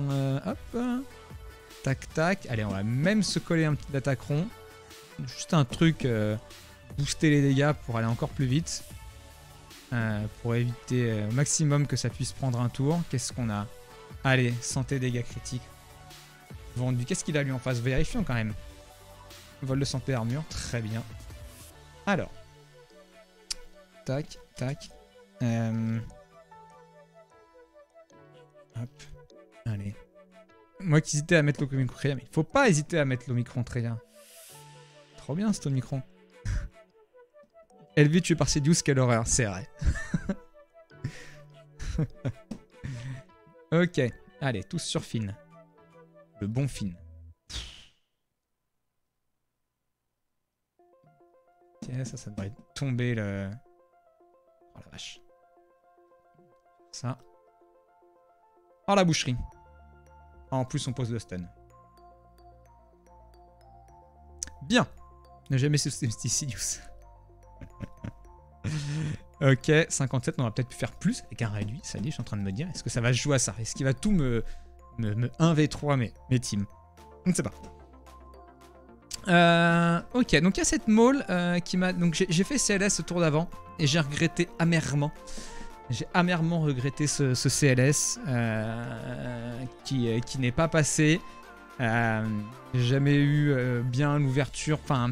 euh, hop. Tac, tac. Allez, on va même se coller un petit attaqueron. Juste un truc, euh, booster les dégâts pour aller encore plus vite. Euh, pour éviter euh, au maximum que ça puisse prendre un tour. Qu'est-ce qu'on a? Allez, santé, dégâts critiques. Vendu. Qu'est-ce qu'il a lui en face? Vérifions quand même. Vol de santé, armure. Très bien. Alors... Tac, tac. Euh... Hop. Allez. Moi qui hésitais à mettre l'Omicron Trium, mais il faut pas hésiter à mettre l'Omicron Trium. Trop bien cet Omicron. L V tué par Sidious, quelle horreur. C'est vrai. Ok. Allez, tous sur Fin. Le bon Fin. Ok, ça, ça devrait tomber le... Oh la vache. Ça. Oh la boucherie. Ah, en plus on pose le stun. Bien. Ne jamais sous-estimer Sidious. Ok, cinquante-sept, on va peut-être faire plus avec un réduit, ça dit, je suis en train de me dire. Est-ce que ça va jouer à ça? Est-ce qu'il va tout me, me, me un v trois mes, mes teams? Je ne sais pas. Euh, ok, donc il y a cette Maul euh, qui m'a... Donc j'ai fait C L S ce tour d'avant et j'ai regretté amèrement. J'ai amèrement regretté ce, ce C L S euh, qui, qui n'est pas passé. Euh, j'ai jamais eu euh, bien l'ouverture. Enfin,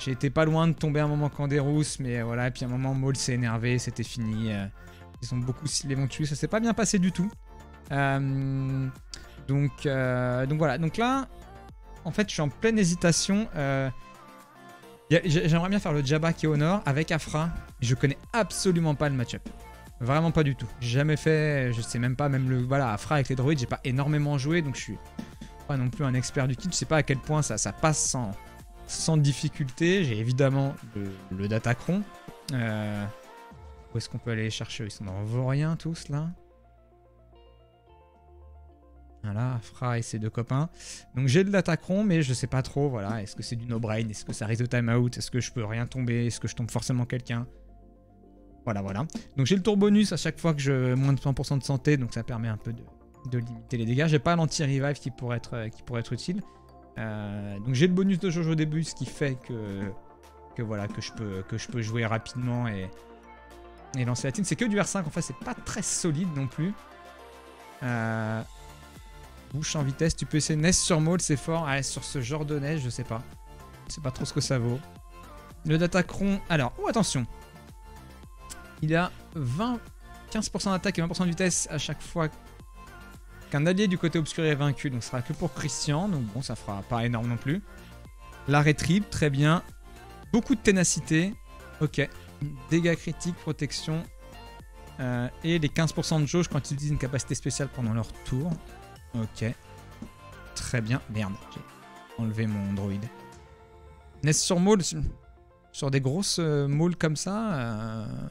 j'ai été pas loin de tomber à un moment Canderous, mais voilà. Et puis à un moment, Maul s'est énervé, c'était fini. Euh, ils ont beaucoup les vont tuer, ça s'est pas bien passé du tout. Euh, donc, euh, donc voilà, donc là... En fait, je suis en pleine hésitation. Euh, J'aimerais bien faire le Jabba qui est au nord avec Afra. Je connais absolument pas le match-up. Vraiment pas du tout. J'ai jamais fait, je sais même pas, même le... Voilà, Afra avec les droïdes, j'ai pas énormément joué, donc je suis pas non plus un expert du kit. Je sais pas à quel point ça, ça passe sans, sans difficulté. J'ai évidemment le, le Datacron. Euh, où est-ce qu'on peut aller les chercher? Ils sont dans Vaurien tous, là. Voilà, Afra et ses deux copains. Donc j'ai de l'attaqueron, mais je sais pas trop, voilà. Est-ce que c'est du no-brain? Est-ce que ça risque de time-out? Est-ce que je peux rien tomber? Est-ce que je tombe forcément quelqu'un? Voilà, voilà. Donc j'ai le tour bonus à chaque fois que je... moins de cent pour cent de santé, donc ça permet un peu de, de limiter les dégâts. J'ai pas l'anti-revive qui pourrait être, qui pourrait être utile. Euh, donc j'ai le bonus de Jojo au début, ce qui fait que, que, voilà, que, je, peux, que je peux jouer rapidement et, et lancer la team. C'est que du R cinq, en fait c'est pas très solide non plus. Euh, bouche en vitesse, tu peux essayer neige sur Maul, c'est fort. Ah, sur ce genre de neige, je sais pas. Je sais pas trop ce que ça vaut. Le Datacron, alors, oh attention. Il a vingt, quinze pour cent d'attaque et vingt pour cent de vitesse à chaque fois qu'un allié du côté obscur est vaincu. Donc ce sera que pour Christian. Donc bon, ça fera pas énorme non plus. L'arrêt trip, très bien. Beaucoup de ténacité. Ok. Dégâts critiques, protection. Euh, et les quinze pour cent de jauge quand ils utilisent une capacité spéciale pendant leur tour. Ok. Très bien. Merde, j'ai enlevé mon droïde. Nest sur Maul. Sur des grosses euh, maules comme ça. Euh...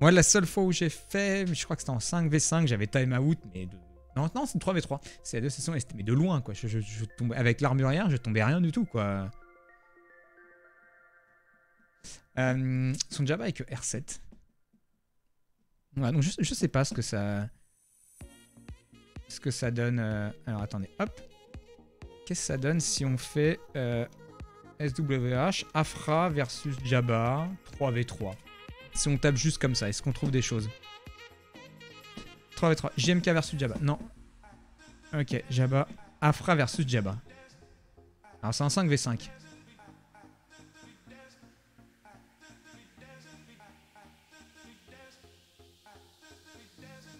Moi, la seule fois où j'ai fait, je crois que c'était en cinq v cinq, j'avais time out, mais de... non, non c'est trois v trois. C'est la deux sessions, mais de loin, quoi. Je, je, je tombais... Avec l'armurière, je tombais rien du tout, quoi. Euh, son Jabba avec R sept. Ouais, donc je, je sais pas ce que ça... Ce que ça donne... Euh... Alors, attendez, hop. Qu'est-ce que ça donne si on fait euh, S W H, Afra versus Jabba, trois v trois. Si on tape juste comme ça, est-ce qu'on trouve des choses? trois v trois. J M K versus Jabba. Non. Ok, Jabba. Aphra versus Jabba. Alors c'est un cinq v cinq.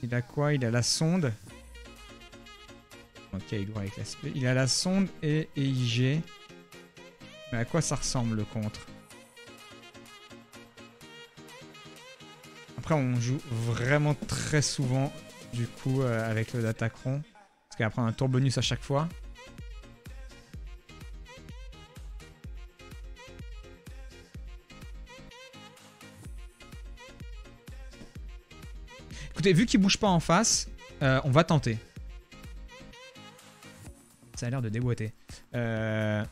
Il a quoi? Il a la sonde. Ok, il doit avec l'aspect. Il a la sonde et, et I G. Mais à quoi ça ressemble le contre? Après, on joue vraiment très souvent, du coup, euh, avec le Datacron. Parce qu'après, on a un tour bonus à chaque fois. Écoutez, vu qu'il bouge pas en face, euh, on va tenter. Ça a l'air de déboîter. Euh,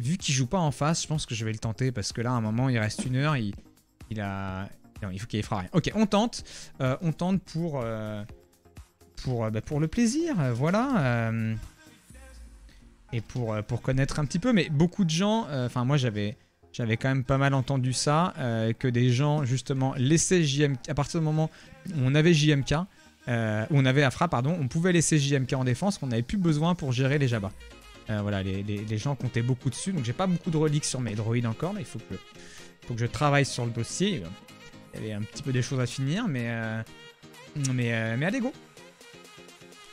vu qu'il joue pas en face, je pense que je vais le tenter. Parce que là, à un moment, il reste une heure. Il, il a... Non, il faut qu'il effraie. Ok, on tente. Euh, on tente pour, euh, pour, bah, pour le plaisir, voilà. Euh, et pour, pour connaître un petit peu. Mais beaucoup de gens, enfin euh, moi j'avais j'avais quand même pas mal entendu ça, euh, que des gens justement laissaient J M K. À partir du moment où on avait J M K, euh, où on avait Afra, pardon, on pouvait laisser J M K en défense, qu'on n'avait plus besoin pour gérer les Jabba. Euh, voilà, les, les, les gens comptaient beaucoup dessus. Donc j'ai pas beaucoup de reliques sur mes droïdes encore, mais il faut que, faut que je travaille sur le dossier. Il y avait un petit peu des choses à finir, mais euh, mais, euh, mais allez go.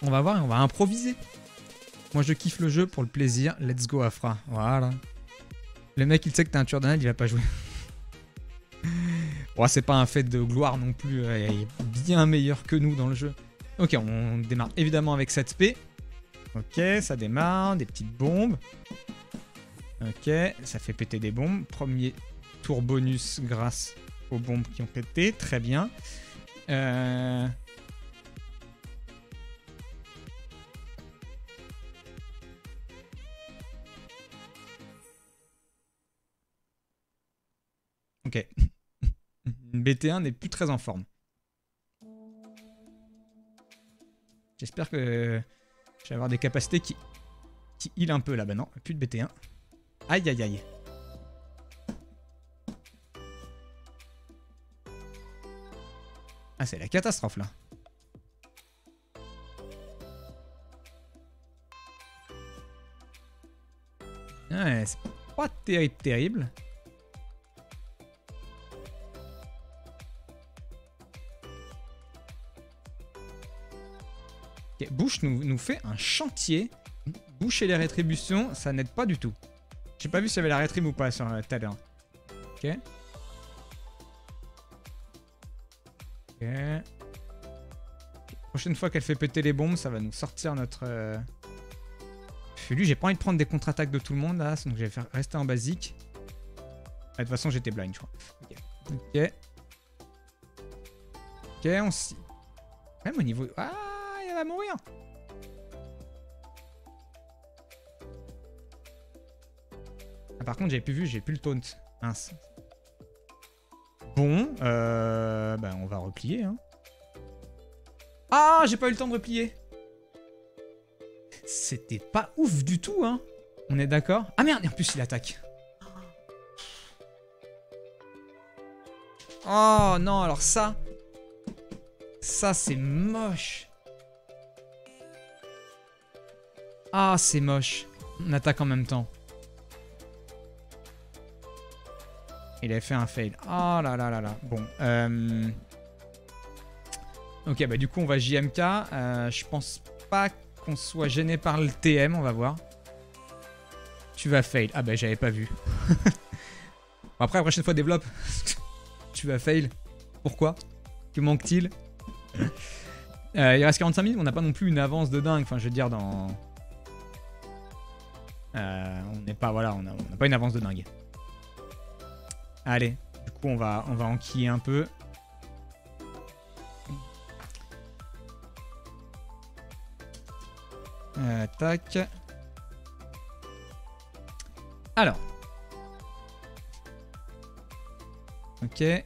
On va voir et on va improviser. Moi je kiffe le jeu pour le plaisir. Let's go Afra, voilà. Le mec il sait que t'es un tueur d'anal, il va pas jouer. Bon, c'est pas un fait de gloire non plus, il est bien meilleur que nous dans le jeu. Ok, on démarre évidemment avec sept P. Ok, ça démarre, des petites bombes. Ok, ça fait péter des bombes. Premier tour bonus grâce... aux bombes qui ont pété, très bien. Euh... Ok. B T un n'est plus très en forme. J'espère que je vais avoir des capacités qui, qui heal un peu là. Bah non, plus de B T un. Aïe aïe aïe. Ah, c'est la catastrophe là. Ouais, c'est pas terrible, terrible. Okay, Bush nous, nous fait un chantier. Bush et les rétributions, ça n'aide pas du tout. J'ai pas vu s'il y avait la rétrib ou pas sur euh, tout à l'heure. Ok. Okay. Prochaine fois qu'elle fait péter les bombes, ça va nous sortir notre... Euh... Fulu, j'ai pas envie de prendre des contre-attaques de tout le monde là, donc je vais faire rester en basique. Ah, de toute façon, j'étais blind, je crois. Ok. Ok, okay on s'y... Même au niveau... Ah, elle va mourir. Ah, par contre, j'avais plus vu, j'ai plus le taunt. Mince. Bon, euh, ben on va replier. Hein. Ah, j'ai pas eu le temps de replier. C'était pas ouf du tout, hein. On est d'accord? Ah merde, et en plus il attaque. Oh non, alors ça... Ça, c'est moche. Ah, c'est moche. On attaque en même temps. Il avait fait un fail. Oh là là là là. Bon. Euh... Ok, bah du coup, on va J M K. Euh, je pense pas qu'on soit gêné par le T M. On va voir. Tu vas fail. Ah bah, j'avais pas vu. Bon, après, la prochaine fois, développe. Tu vas fail. Pourquoi? Que manque-t-il? euh, Il reste quarante-cinq minutes. On n'a pas non plus une avance de dingue. Enfin, je veux dire, dans... Euh, on n'est pas... Voilà, on n'a pas une avance de dingue. Allez, du coup, on va, on va enquiller un peu. Euh, tac. Alors. Ok. Ils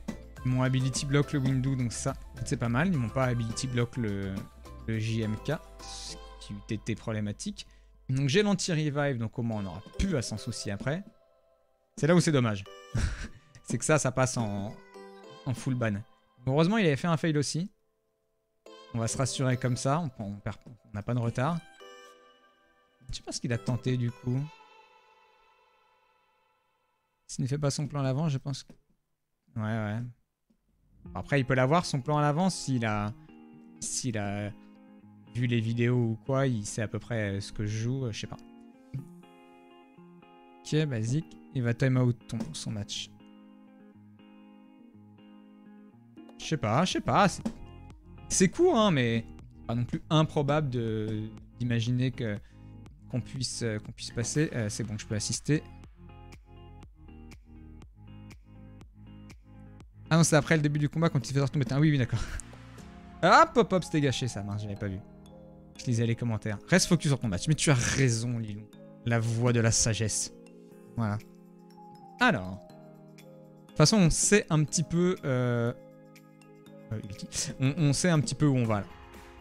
m'ont ability block le window, donc ça, c'est pas mal. Ils m'ont pas ability block le, le J M K, ce qui eût été problématique. Donc j'ai l'anti-revive, donc au moins on aura plus à s'en soucier après. C'est là où c'est dommage. C'est que ça, ça passe en, en full ban. Bon, heureusement, il avait fait un fail aussi. On va se rassurer comme ça. On n'a pas de retard. Je sais pas ce qu'il a tenté du coup. S'il ne fait pas son plan à l'avant, je pense que... Ouais, ouais. Après, il peut l'avoir, son plan à l'avant, s'il a... S'il a... vu les vidéos ou quoi, il sait à peu près ce que je joue, euh, je sais pas. Ok, basique. Il va time out ton, son match. Je sais pas, je sais pas. C'est court, hein, mais pas non plus improbable de d'imaginer que qu'on puisse qu'on puisse passer. Euh, C'est bon, je peux assister. Ah non, c'est après le début du combat quand il fait sortir ton... Oui, oui, d'accord. Hop, hop, hop, c'était gâché ça, mince, j'avais pas vu. Je lisais les commentaires. Reste focus sur ton match. Mais tu as raison, Lilou. La voix de la sagesse. Voilà. Alors. De toute façon, on sait un petit peu... Euh... On, on sait un petit peu où on va.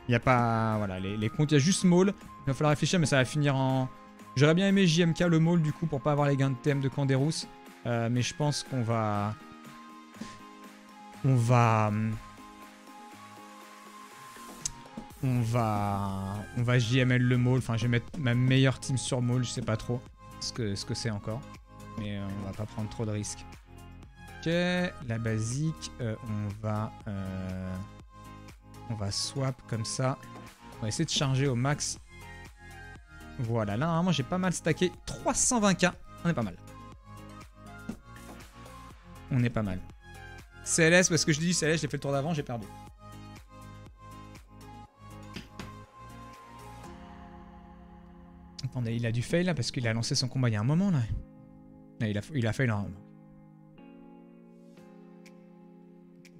Il n'y a pas... Voilà, les, les comptes. Il y a juste Maul. Il va falloir réfléchir, mais ça va finir en... J'aurais bien aimé J M K, le Maul, du coup, pour pas avoir les gains de T M de Canderous. Euh, mais je pense qu'on va... On va... On va, on va J M L le Maul. Enfin, je vais mettre ma meilleure team sur Maul. Je sais pas trop ce que c'est ce que encore. Mais euh, on va pas prendre trop de risques. Ok, la basique. Euh, on va, euh, on va swap comme ça. On va essayer de charger au max. Voilà, là, moi j'ai pas mal stacké. trois cent vingt K. On est pas mal. On est pas mal. C L S, parce que je dis C L S, j'ai fait le tour d'avant, j'ai perdu. Attendez, il a dû fail là parce qu'il a lancé son combat il y a un moment là. Là il a, il a fail un moment.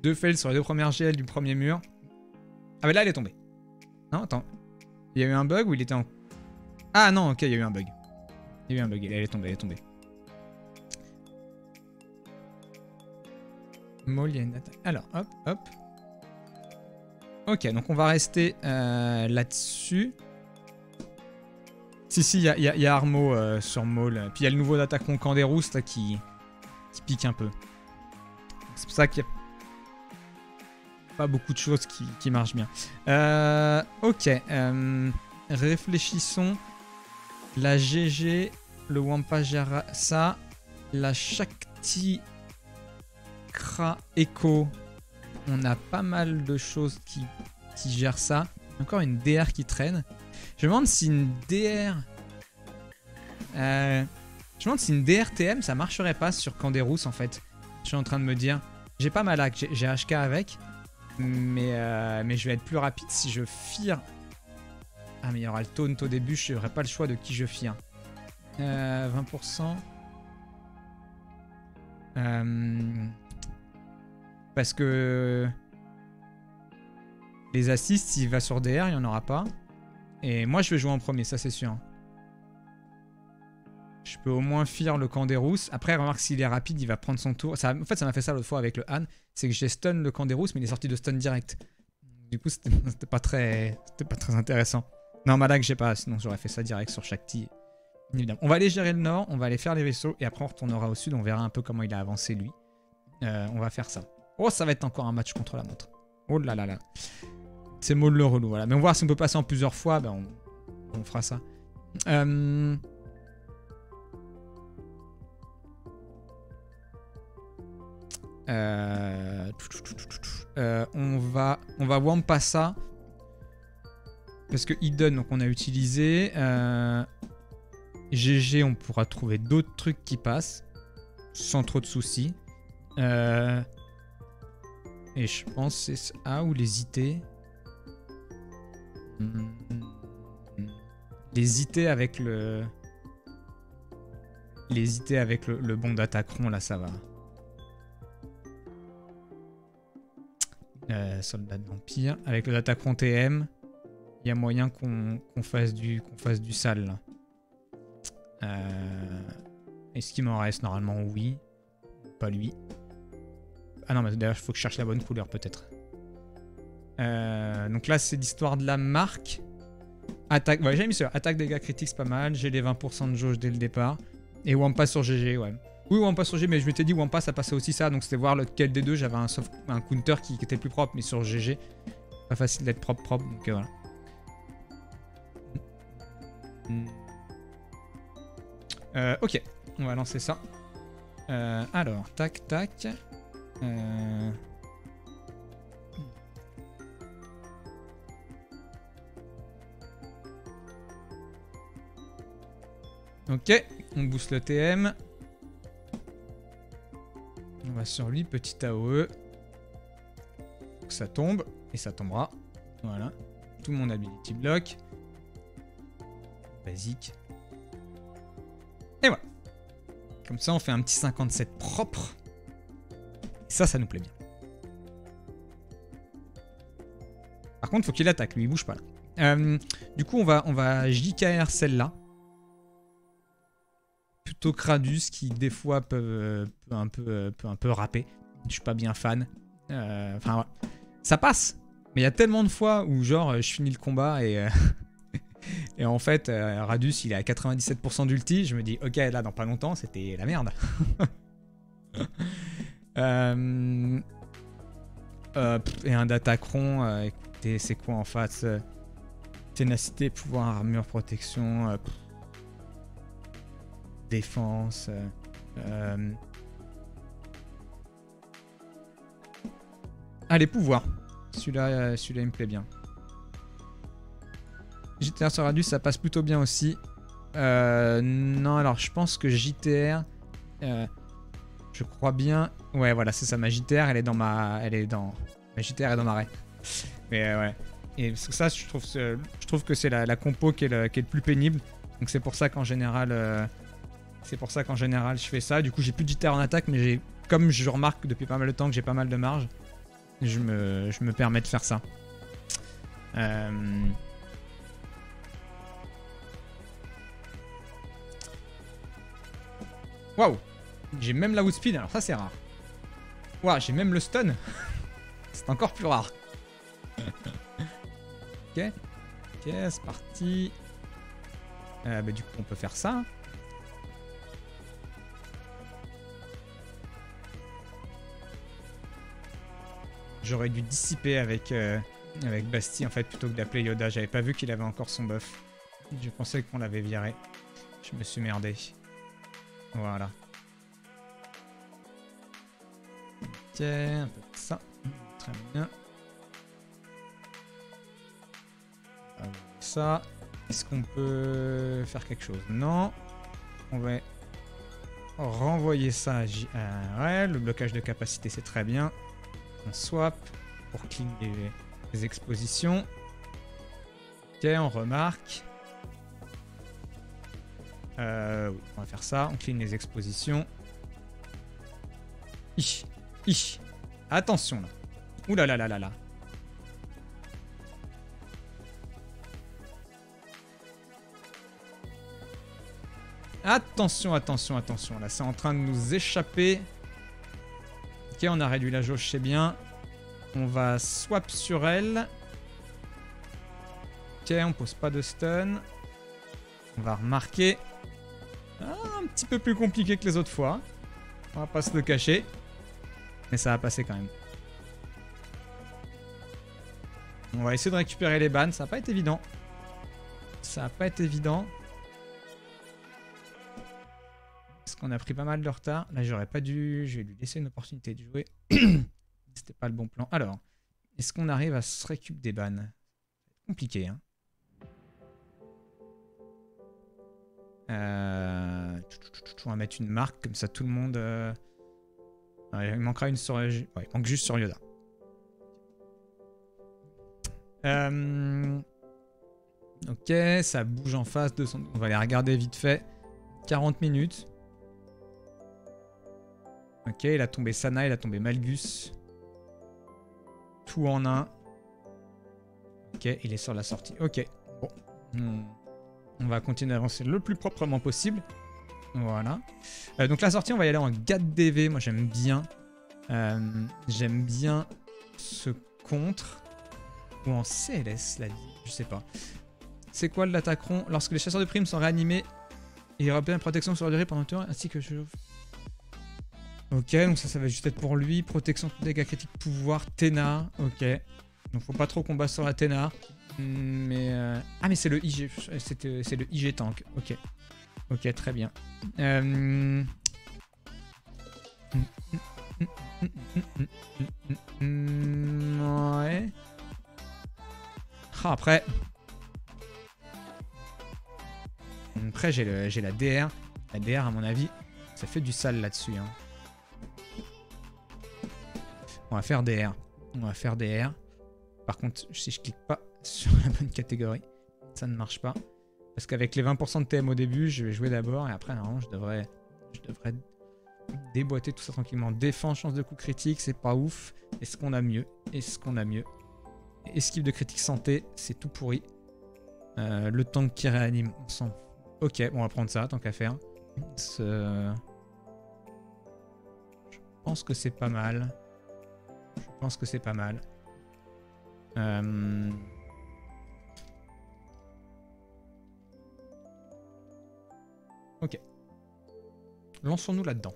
Deux fails sur les deux premières G L du premier mur. Ah mais là il est tombé. Non attends. Il y a eu un bug ou il était en... Ah non ok il y a eu un bug. Il y a eu un bug, il est tombé, il est tombé. Maul, il y a une attaque. Alors hop hop. Ok donc on va rester euh, là-dessus. Si, si, il y, y, y a Armo euh, sur Maul. Puis il y a le nouveau d'attaquant Canderous là, qui, qui pique un peu. C'est pour ça qu'il n'y a pas beaucoup de choses qui, qui marchent bien. Euh, ok. Euh, réfléchissons. La G G, le Wampa Jara, ça. La Shakti Kra Echo. On a pas mal de choses qui, qui gèrent ça. Encore une D R qui traîne. Je me demande si une D R... Euh, je me demande si une D R T M, ça marcherait pas sur Canderous, en fait. Je suis en train de me dire... J'ai pas Malak, j'ai H K avec. Mais, euh, mais je vais être plus rapide si je fire. Ah, mais il y aura le taunt au début. Je n'aurai pas le choix de qui je fire. Euh, vingt pour cent. Euh, parce que... Les assists, s'il va sur D R, il n'y en aura pas. Et moi, je vais jouer en premier, ça c'est sûr. Je peux au moins fuir le Canderous. Après, remarque, s'il est rapide, il va prendre son tour. Ça, en fait, ça m'a fait ça l'autre fois avec le Han. C'est que j'ai stun le Canderous, mais il est sorti de stun direct. Du coup, c'était pas très, c'était pas très intéressant. Non, Malak, j'ai pas. Sinon, j'aurais fait ça direct sur Shakti. Évidemment. On va aller gérer le nord, on va aller faire les vaisseaux. Et après, on retournera au sud. On verra un peu comment il a avancé, lui. Euh, on va faire ça. Oh, ça va être encore un match contre la montre. Oh là là là. C'est Maul le relou, voilà. Mais on va voir si on peut passer en plusieurs fois. Ben, on, on fera ça. Euh... Euh, euh, on va on va Wampa ça parce que Hidden, donc on a utilisé euh, G G, on pourra trouver d'autres trucs qui passent sans trop de soucis, euh, et je pense c'est ça ou les I T, les I T avec le les I T avec le, le bond d'attaqueron là, ça va. Euh, soldat de l'Empire. Avec le Datacron T M, il y a moyen qu'on qu'on fasse du qu'on fasse du sale. Euh, Est-ce qu'il m'en reste? Normalement, oui. Pas lui. Ah non, mais d'ailleurs, il faut que je cherche la bonne couleur, peut-être. Euh, donc là, c'est l'histoire de la marque. Attaque. Ouais, j'ai mis ça. Attaque, dégâts critiques, c'est pas mal. J'ai les vingt pour cent de jauge dès le départ. Et Wampa sur G G, ouais. Oui, Wampa sur G G, mais je m'étais dit Wampa, ça passait aussi ça. Donc, c'était voir lequel des deux. J'avais un, un counter qui, qui était plus propre, mais sur G G, pas facile d'être propre, propre. Donc, euh, voilà. Euh, ok, on va lancer ça. Euh, alors, tac, tac. Euh... Ok, on booste le T M. On va sur lui, petit A O E. Ça tombe, et ça tombera. Voilà. Tout mon ability block. Basique. Et voilà. Comme ça, on fait un petit cinquante-sept propre. Et ça, ça nous plaît bien. Par contre, faut qu'il attaque. Lui, il bouge pas là. Euh, du coup, on va, on va J K R celle-là. Plutôt que Raddus qui des fois peut, peut, un, peu, peut un peu rapper. Je suis pas bien fan. Euh, enfin, ouais. Ça passe. Mais il y a tellement de fois où genre je finis le combat et, euh, et en fait euh, Raddus il est à quatre-vingt-dix-sept pour cent d'ulti. Je me dis ok, là dans pas longtemps c'était la merde. euh, euh, et un Datacron, euh, écoutez c'est quoi en face, euh, ténacité, pouvoir, armure, protection. Euh, Défense. Euh, euh... Ah, les pouvoirs. Celui-là, euh, celui-là, il me plaît bien. J T R sur Radius, ça passe plutôt bien aussi. Euh, non, alors je pense que J T R. Euh, je crois bien. Ouais, voilà, c'est ça. Ma J T R, elle est dans ma. Elle est dans. Ma J T R est dans ma raie. Mais euh, ouais. Et parce que ça, je trouve, je trouve que c'est la, la compo qui est le, qui est le plus pénible. Donc c'est pour ça qu'en général. Euh... C'est pour ça qu'en général je fais ça. Du coup j'ai plus de J T R en attaque, mais j'ai, comme je remarque depuis pas mal de temps que j'ai pas mal de marge, je me, je me permets de faire ça. Euh... Waouh, j'ai même la Woodspeed, alors ça c'est rare. Waouh, j'ai même le stun. C'est encore plus rare. Ok, ok, c'est parti. Euh, bah, du coup on peut faire ça. J'aurais dû dissiper avec, euh, avec Basti en fait plutôt que d'appeler Yoda. J'avais pas vu qu'il avait encore son buff. Je pensais qu'on l'avait viré. Je me suis merdé. Voilà. Ok, un peu de ça. Très bien. Ça. Est-ce qu'on peut faire quelque chose? Non. On va renvoyer ça à J R L. Ouais, le blocage de capacité, c'est très bien. On swap pour clean les, les expositions. Ok, on remarque. Euh, oui, on va faire ça. On clean les expositions. Hi, hi. Attention là. Ouh là là là là là. Attention, attention, attention. Là, c'est en train de nous échapper. Ok, on a réduit la jauge, c'est bien. On va swap sur elle. Ok, on pose pas de stun. On va remarquer. Ah, un petit peu plus compliqué que les autres fois. On va pas se le cacher. Mais ça va passer quand même. On va essayer de récupérer les bannes. Ça va pas être évident. Ça va pas être évident. Parce qu'on a pris pas mal de retard. Là, j'aurais pas dû... Je vais lui laisser une opportunité de jouer. C'était pas le bon plan. Alors, est-ce qu'on arrive à se récupérer des bannes? Compliqué, hein. Euh... On va mettre une marque, comme ça tout le monde... Euh... Non, il manquera une sur... Ouais, il manque juste sur Yoda. Euh... Ok, ça bouge en face. De son... On va aller regarder vite fait. quarante minutes. Ok, il a tombé Sana, il a tombé Malgus. Tout en un. Ok, il est sur la sortie. Ok, bon. Hmm. On va continuer à avancer le plus proprement possible. Voilà. Euh, donc la sortie, on va y aller en quatre D V. Moi, j'aime bien. Euh, j'aime bien ce contre. Ou en C L S, la vie. Je sais pas. C'est quoi l'attaqueron? Lorsque les chasseurs de primes sont réanimés, ils obtiennent une protection sur la durée pendant le tour, ainsi que... Je... Ok, donc ça, ça va juste être pour lui. Protection, dégâts critiques, pouvoir, Ténard. Ok. Donc faut pas trop combattre sur la Ténard. Mais euh... Ah mais c'est le I G, c'est le I G tank, ok. Ok, très bien. Euh... Ouais. Ah, après... Après j'ai la D R. La D R à mon avis, ça fait du sale là-dessus. Hein. On va faire D R. On va faire D R. Par contre, si je clique pas sur la bonne catégorie, ça ne marche pas. Parce qu'avec les vingt pour cent de T M au début, je vais jouer d'abord et après, normalement, je devrais, je devrais déboîter tout ça tranquillement. Défense, chance de coup critique, c'est pas ouf. Est-ce qu'on a mieux? Est-ce qu'on a mieux? Esquive de critique santé, c'est tout pourri. Euh, le tank qui réanime, on s'en... Ok, bon, on va prendre ça, tant qu'à faire. Ce... Je pense que c'est pas mal. Je pense que c'est pas mal. Euh... Ok. Lançons-nous là-dedans.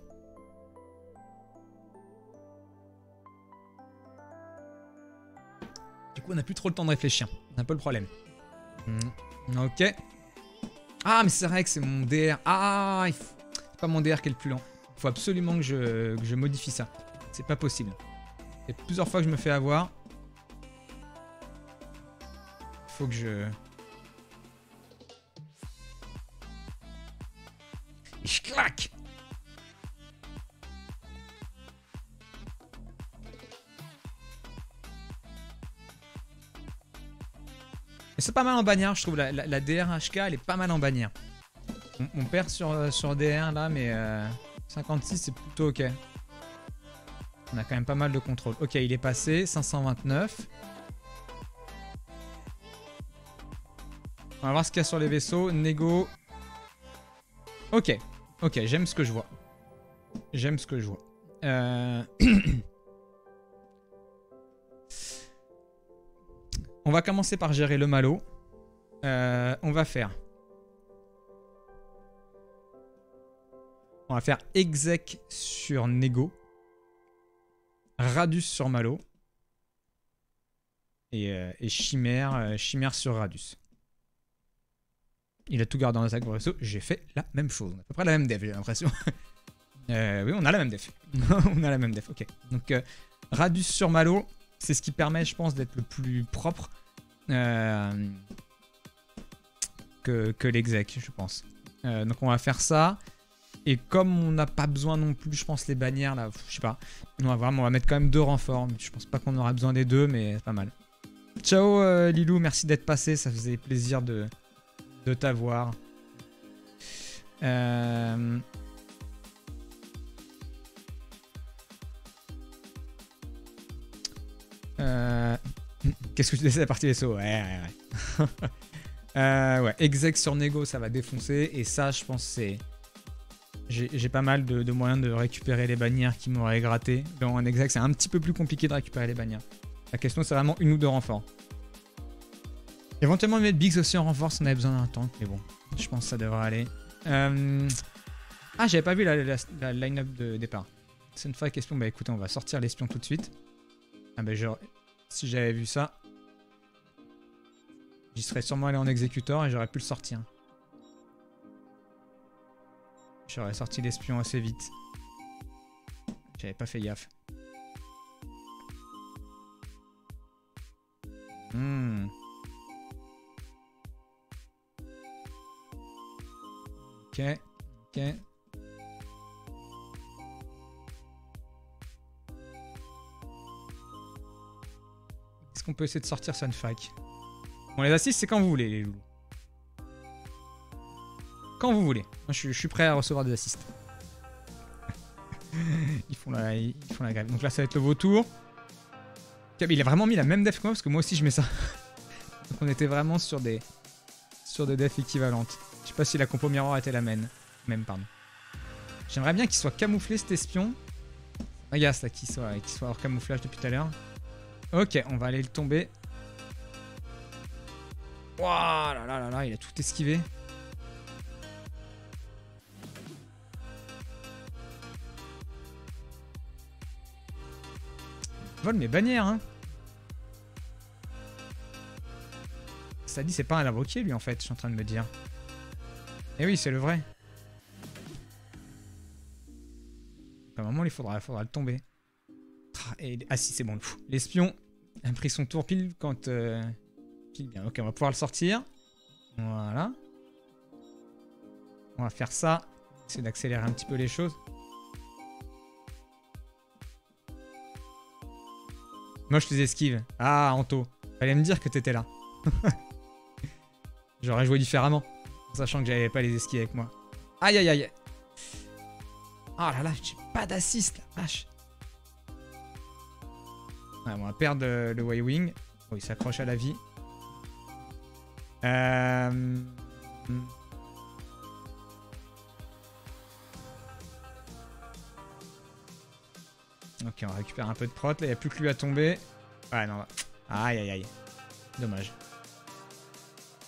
Du coup, on n'a plus trop le temps de réfléchir. C'est un peu le problème. Mmh. Ok. Ah, mais c'est vrai que c'est mon D R. Ah, il faut... c'est pas mon D R qui est le plus lent. Il faut absolument que je, que je modifie ça. C'est pas possible. Il y a plusieurs fois que je me fais avoir. Faut que je... Et je claque. Mais c'est pas mal en bannière, je trouve. La, la, la D R H K, elle est pas mal en bannière. On, on perd sur, sur D R là, mais euh, cinquante-six, c'est plutôt ok. On a quand même pas mal de contrôle. Ok, il est passé, cinq cent vingt-neuf. On va voir ce qu'il y a sur les vaisseaux. Nego. Ok. Ok, j'aime ce que je vois. J'aime ce que je vois. Euh... on va commencer par gérer le Malo. Euh, on va faire... On va faire Exec sur Nego. Raddus sur Malo. Et, euh, et Chimère, euh, Chimère sur Raddus. Il a tout gardé dans la sac pour réseau. J'ai fait la même chose. On a à peu près la même def, j'ai l'impression. euh, oui, on a la même def. on a la même def, ok. Donc, euh, Raddus sur Malo, c'est ce qui permet, je pense, d'être le plus propre euh, que, que l'exec, je pense. Euh, donc, on va faire ça. Et comme on n'a pas besoin non plus, je pense, les bannières, là, je sais pas. On va voir, mais on va mettre quand même deux renforts. Je pense pas qu'on aura besoin des deux, mais c'est pas mal. Ciao, euh, Lilou. Merci d'être passé. Ça faisait plaisir de... de t'avoir. Euh... Euh... Qu'est-ce que tu laisses à la partie vaisseau? Ouais, ouais, ouais. euh, ouais. Exec sur Nego, ça va défoncer. Et ça, je pense, c'est j'ai pas mal de, de moyens de récupérer les bannières qui m'auraient gratté. Dans un exact, c'est un petit peu plus compliqué de récupérer les bannières. La question, c'est vraiment une ou deux renforts. Éventuellement, mettre Biggs aussi en renfort si on avait besoin d'un tank, mais bon, je pense que ça devrait aller. Euh... Ah, j'avais pas vu la, la, la line-up de départ. C'est une vraie question. Bah écoutez, on va sortir l'espion tout de suite. Ah bah, genre, si j'avais vu ça, j'y serais sûrement allé en exécuteur et j'aurais pu le sortir. J'aurais sorti l'espion assez vite. J'avais pas fait gaffe. Hmm. Ok, ok. Est-ce qu'on peut essayer de sortir Sunfac? On les assiste, c'est quand vous voulez, les loulous. Quand vous voulez. Je, je suis prêt à recevoir des assists. ils, font la, ils font la grève. Donc là, ça va être le vautour. Il a vraiment mis la même def que moi, parce que moi aussi, je mets ça. Donc on était vraiment sur des, sur des defs équivalentes. Je sais pas si la compo miroir était la même. Même, pardon. J'aimerais bien qu'il soit camouflé, cet espion. Ah, gars, ça, qu'il soit, qu'il soit hors camouflage depuis tout à l'heure. Ok, on va aller le tomber. Waouh, là, là, là, là, il a tout esquivé. Vole mes bannières, hein. Ça dit, c'est pas un invoqué, lui, en fait, je suis en train de me dire. Eh oui, c'est le vrai. À un moment, il faudra, il faudra le tomber. Et, ah si, c'est bon, le fou. L'espion a pris son tour pile quand... Euh, pile bien. Ok, on va pouvoir le sortir. Voilà. On va faire ça. Essayer d'accélérer un petit peu les choses. Moi, je les esquive. Ah, Anto. Fallait me dire que t'étais là. J'aurais joué différemment. En sachant que j'avais pas les esquives avec moi. Aïe, aïe, aïe. Ah là là, j'ai pas d'assist, la vache. Ah, on va perdre le, le Y-Wing. Oh, il s'accroche à la vie. Euh... Ok, on récupère un peu de prot. Là, il n'y a plus que lui à tomber. Ah non. Aïe, aïe, aïe. Dommage.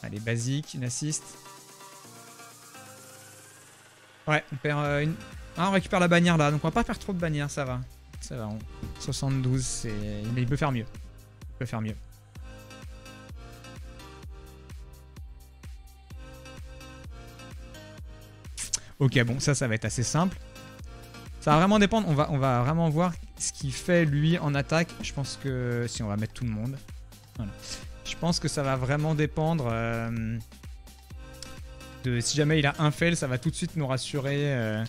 Allez, basique, une assist. Ouais, on perd euh, une... Ah, on récupère la bannière là. Donc, on va pas faire trop de bannières, ça va. Ça va, on... soixante-douze, c'est... Mais il peut faire mieux. Il peut faire mieux. Ok, bon, ça, ça va être assez simple. Ça va vraiment dépendre, on va, on va vraiment voir ce qu'il fait lui en attaque. Je pense que... Si on va mettre tout le monde. Voilà. Je pense que ça va vraiment dépendre euh, de... Si jamais il a un fail, ça va tout de suite nous rassurer euh,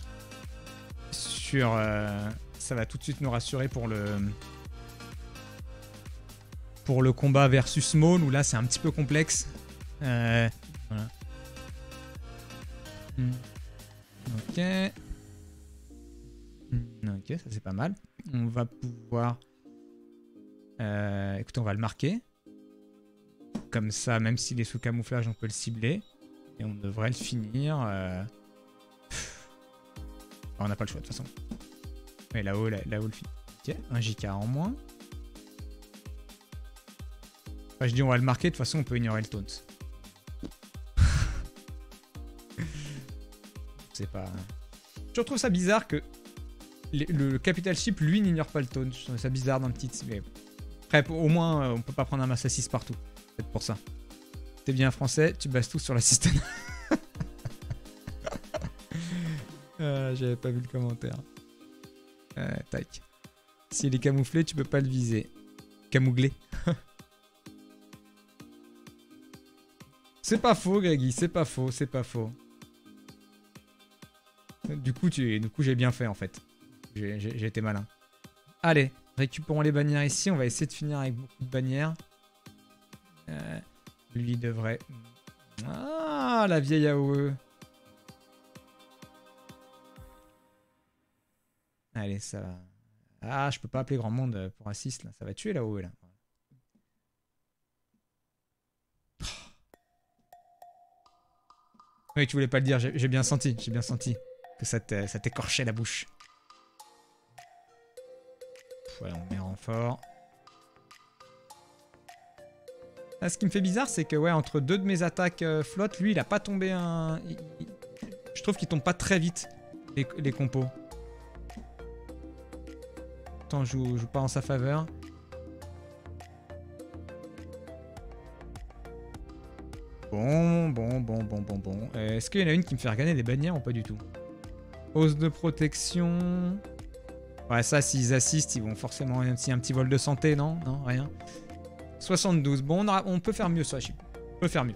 sur... Euh, ça va tout de suite nous rassurer pour le... Pour le combat versus Maul, où là c'est un petit peu complexe. Euh, voilà. Ok... Ok, ça c'est pas mal. On va pouvoir... Euh, écoutez, on va le marquer. Comme ça, même s'il est sous camouflage, on peut le cibler. Et on devrait le finir. Euh... On n'a pas le choix de toute façon. Mais là-haut, là-haut le finit. Ok, un J K en moins. Enfin, je dis on va le marquer, de toute façon on peut ignorer le taunt. C'est pas... Je retrouve ça bizarre que... Le, le Capital Ship, lui, n'ignore pas le taunt. Je trouve ça bizarre dans le titre. Mais... Après, au moins, euh, on peut pas prendre un masse à six partout. Peut-être pour ça. T'es bien français, tu bases tout sur l'assistant. euh, J'avais pas vu le commentaire. Euh, tac. S'il est camouflé, tu peux pas le viser. Camouglé. C'est pas faux, Greggy. C'est pas faux, c'est pas faux. Du coup, tu... du coup j'ai bien fait, en fait. J'ai été malin. Allez, récupérons les bannières ici. On va essayer de finir avec beaucoup de bannières. Euh, lui devrait... Ah, la vieille A O E. Allez, ça va. Ah, je peux pas appeler grand monde pour assist, là. Ça va tuer l'A O E, là. Oui, tu voulais pas le dire. J'ai bien senti. J'ai bien senti. que ça t'écorchait la bouche. Voilà, on met renfort. Là, ce qui me fait bizarre, c'est que ouais, entre deux de mes attaques euh, flotte, lui, il a pas tombé un... Il... Je trouve qu'il tombe pas très vite, les, les compos. Pourtant, je joue, je joue pas en sa faveur. Bon, bon, bon, bon, bon, bon. Euh, Est-ce qu'il y en a une qui me fait regagner des bannières ou pas du tout? Hausse de protection. Ouais, ça, s'ils assistent, ils vont forcément un petit, un petit vol de santé, non? Non, rien. soixante-douze. Bon, on, a, on peut faire mieux, ça. On peut faire mieux.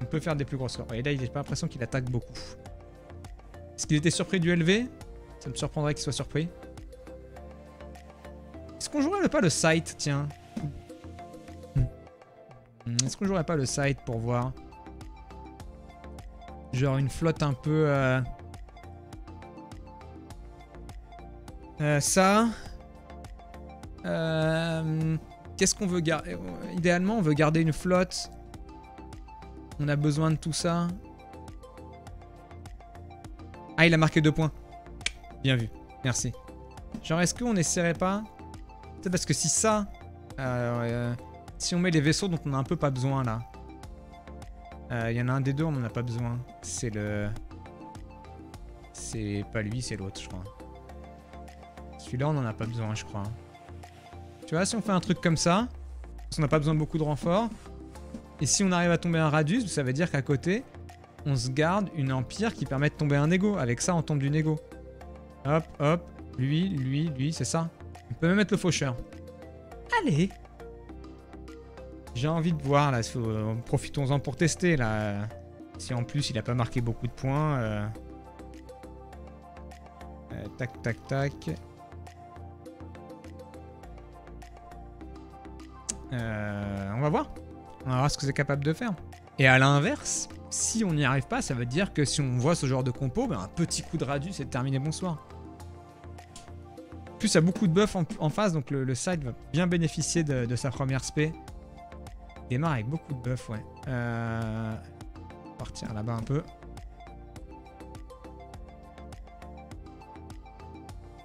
On peut faire des plus grosses scores. Et là, il n'a pas l'impression qu'il attaque beaucoup. Est-ce qu'il était surpris du L V? Ça me surprendrait qu'il soit surpris. Est-ce qu'on jouerait pas le site? Tiens. Est-ce qu'on jouerait pas le site pour voir? Genre une flotte un peu... Euh... Euh, ça. Euh... Qu'est-ce qu'on veut garder? Idéalement, on veut garder une flotte. On a besoin de tout ça. Ah, il a marqué deux points. Bien vu. Merci. Genre, est-ce qu'on n'essaierait pas? Peut-être parce que si ça... Euh, euh, si on met les vaisseaux dont on n'a un peu pas besoin, là. Il euh, y en a un des deux, on n'en a pas besoin. C'est le... C'est pas lui, c'est l'autre, je crois. Celui-là, on n'en a pas besoin, je crois. Tu vois, si on fait un truc comme ça, on n'a pas besoin de beaucoup de renforts. Et si on arrive à tomber un Raddus, ça veut dire qu'à côté, on se garde une Empire qui permet de tomber un Nego. Avec ça, on tombe du Nego. Hop, hop. Lui, lui, lui, c'est ça. On peut même mettre le Faucheur. Allez! J'ai envie de voir, là. Profitons-en pour tester, là. Si en plus, il n'a pas marqué beaucoup de points. Euh... Euh, tac, tac, tac. Euh, on va voir. On va voir ce que c'est capable de faire. Et à l'inverse, si on n'y arrive pas, ça veut dire que si on voit ce genre de compo, ben un petit coup de Radius, c'est terminé, bonsoir. En plus, il y a beaucoup de buffs en, en face, donc le, le side va bien bénéficier de, de sa première spé. Il démarre avec beaucoup de buffs, ouais. Euh, partir là-bas un peu.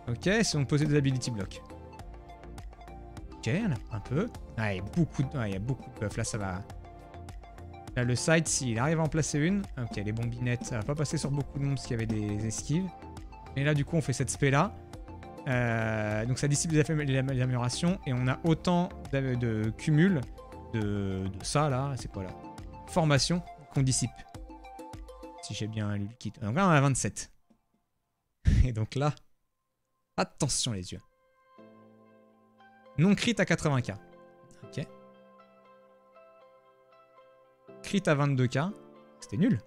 Ok, si on posait des ability blocks. Ok, un peu. Ah, il y a beaucoup de, ah, il y a beaucoup de buffs. Là, ça va. Là, le side, s'il arrive à en placer une. Ok, les bombinettes, ça va pas passer sur beaucoup de monde parce qu'il y avait des esquives. Et là, du coup, on fait cette spé là. Euh, donc, ça dissipe les améliorations. Et on a autant de, de cumul de, de ça là. C'est quoi là? Formation qu'on dissipe. Si j'ai bien lu le kit. Donc là, on a vingt-sept. Et donc là, attention les yeux. Non crit à quatre-vingts K. Ok. Crit à vingt-deux K. C'était nul.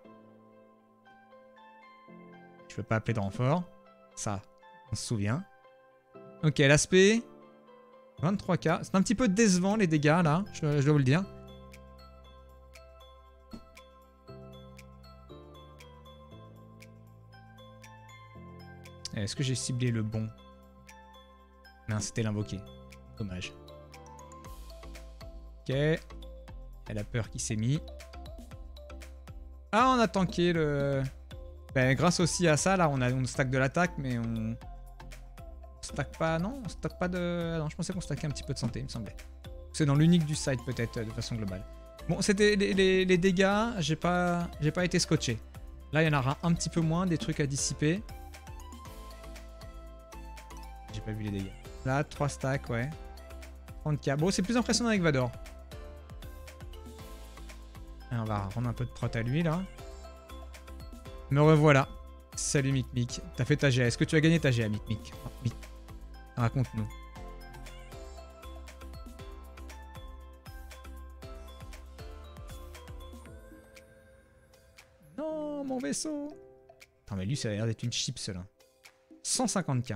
Je peux pas appeler de renfort. Ça, on se souvient. Ok, l'aspect. vingt-trois K. C'est un petit peu décevant les dégâts là. Je, je dois vous le dire. Est-ce que j'ai ciblé le bon? Non, c'était l'invoqué. Dommage. Ok. Elle a peur qui s'est mis. Ah, on a tanké le... Ben, grâce aussi à ça, là, on, a, on stack de l'attaque, mais on... on stack pas... Non, on stack pas de... Non, je pensais qu'on stackait un petit peu de santé, il me semblait. C'est dans l'unique du side, peut-être, de façon globale. Bon, c'était les, les, les dégâts, j'ai pas, j'ai pas été scotché. Là, il y en aura un petit peu moins, des trucs à dissiper. J'ai pas vu les dégâts. Là, trois stacks, ouais. trente K. Bon, c'est plus impressionnant avec Vador. Et on va rendre un peu de prot à lui, là. Me revoilà. Salut, Micmic. T'as fait ta G A. Est-ce que tu as gagné ta G A, Micmic? Oh, Mic. Raconte-nous. Non, mon vaisseau. Attends, mais lui, ça a l'air d'être une chips, là. cent cinquante K.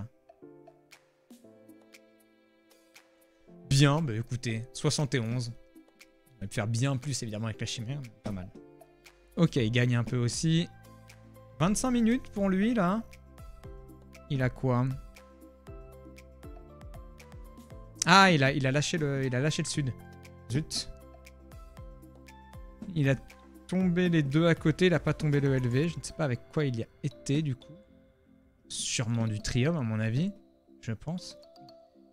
Bien, bah écoutez, soixante et onze. On va faire bien plus évidemment avec la chimère, mais pas mal. Ok, il gagne un peu aussi. vingt-cinq minutes pour lui là. Il a quoi? Ah, il a, il a lâché le, il a lâché le sud. Zut. Il a tombé les deux à côté, il a pas tombé le L V. Je ne sais pas avec quoi il y a été du coup. sûrement du Trium à mon avis, je pense.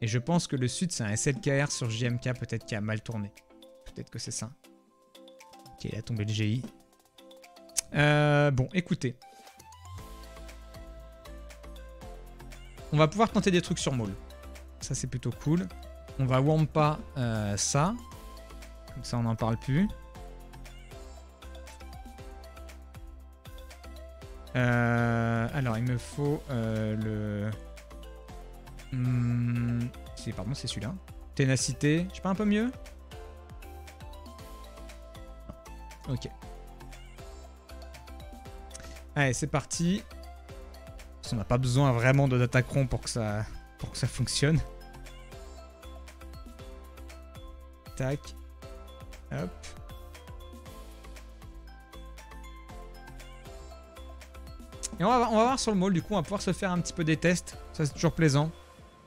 Et je pense que le sud c'est un S L K R sur J M K peut-être qui a mal tourné. Peut-être que c'est ça. Ok, il a tombé le G I. Euh, bon, écoutez. On va pouvoir tenter des trucs sur Maul. Ça c'est plutôt cool. On va Wampa euh, ça. Comme ça on n'en parle plus. Euh, alors il me faut euh, le... Hum, c'est, pardon, c'est celui-là. Ténacité, je sais pas un peu mieux? Non. Ok. Allez, c'est parti. On n'a pas besoin vraiment de Datacron pour que ça, pour que ça fonctionne. Tac. Hop. Et on va, on va voir sur le Maul, du coup, on va pouvoir se faire un petit peu des tests. Ça, c'est toujours plaisant.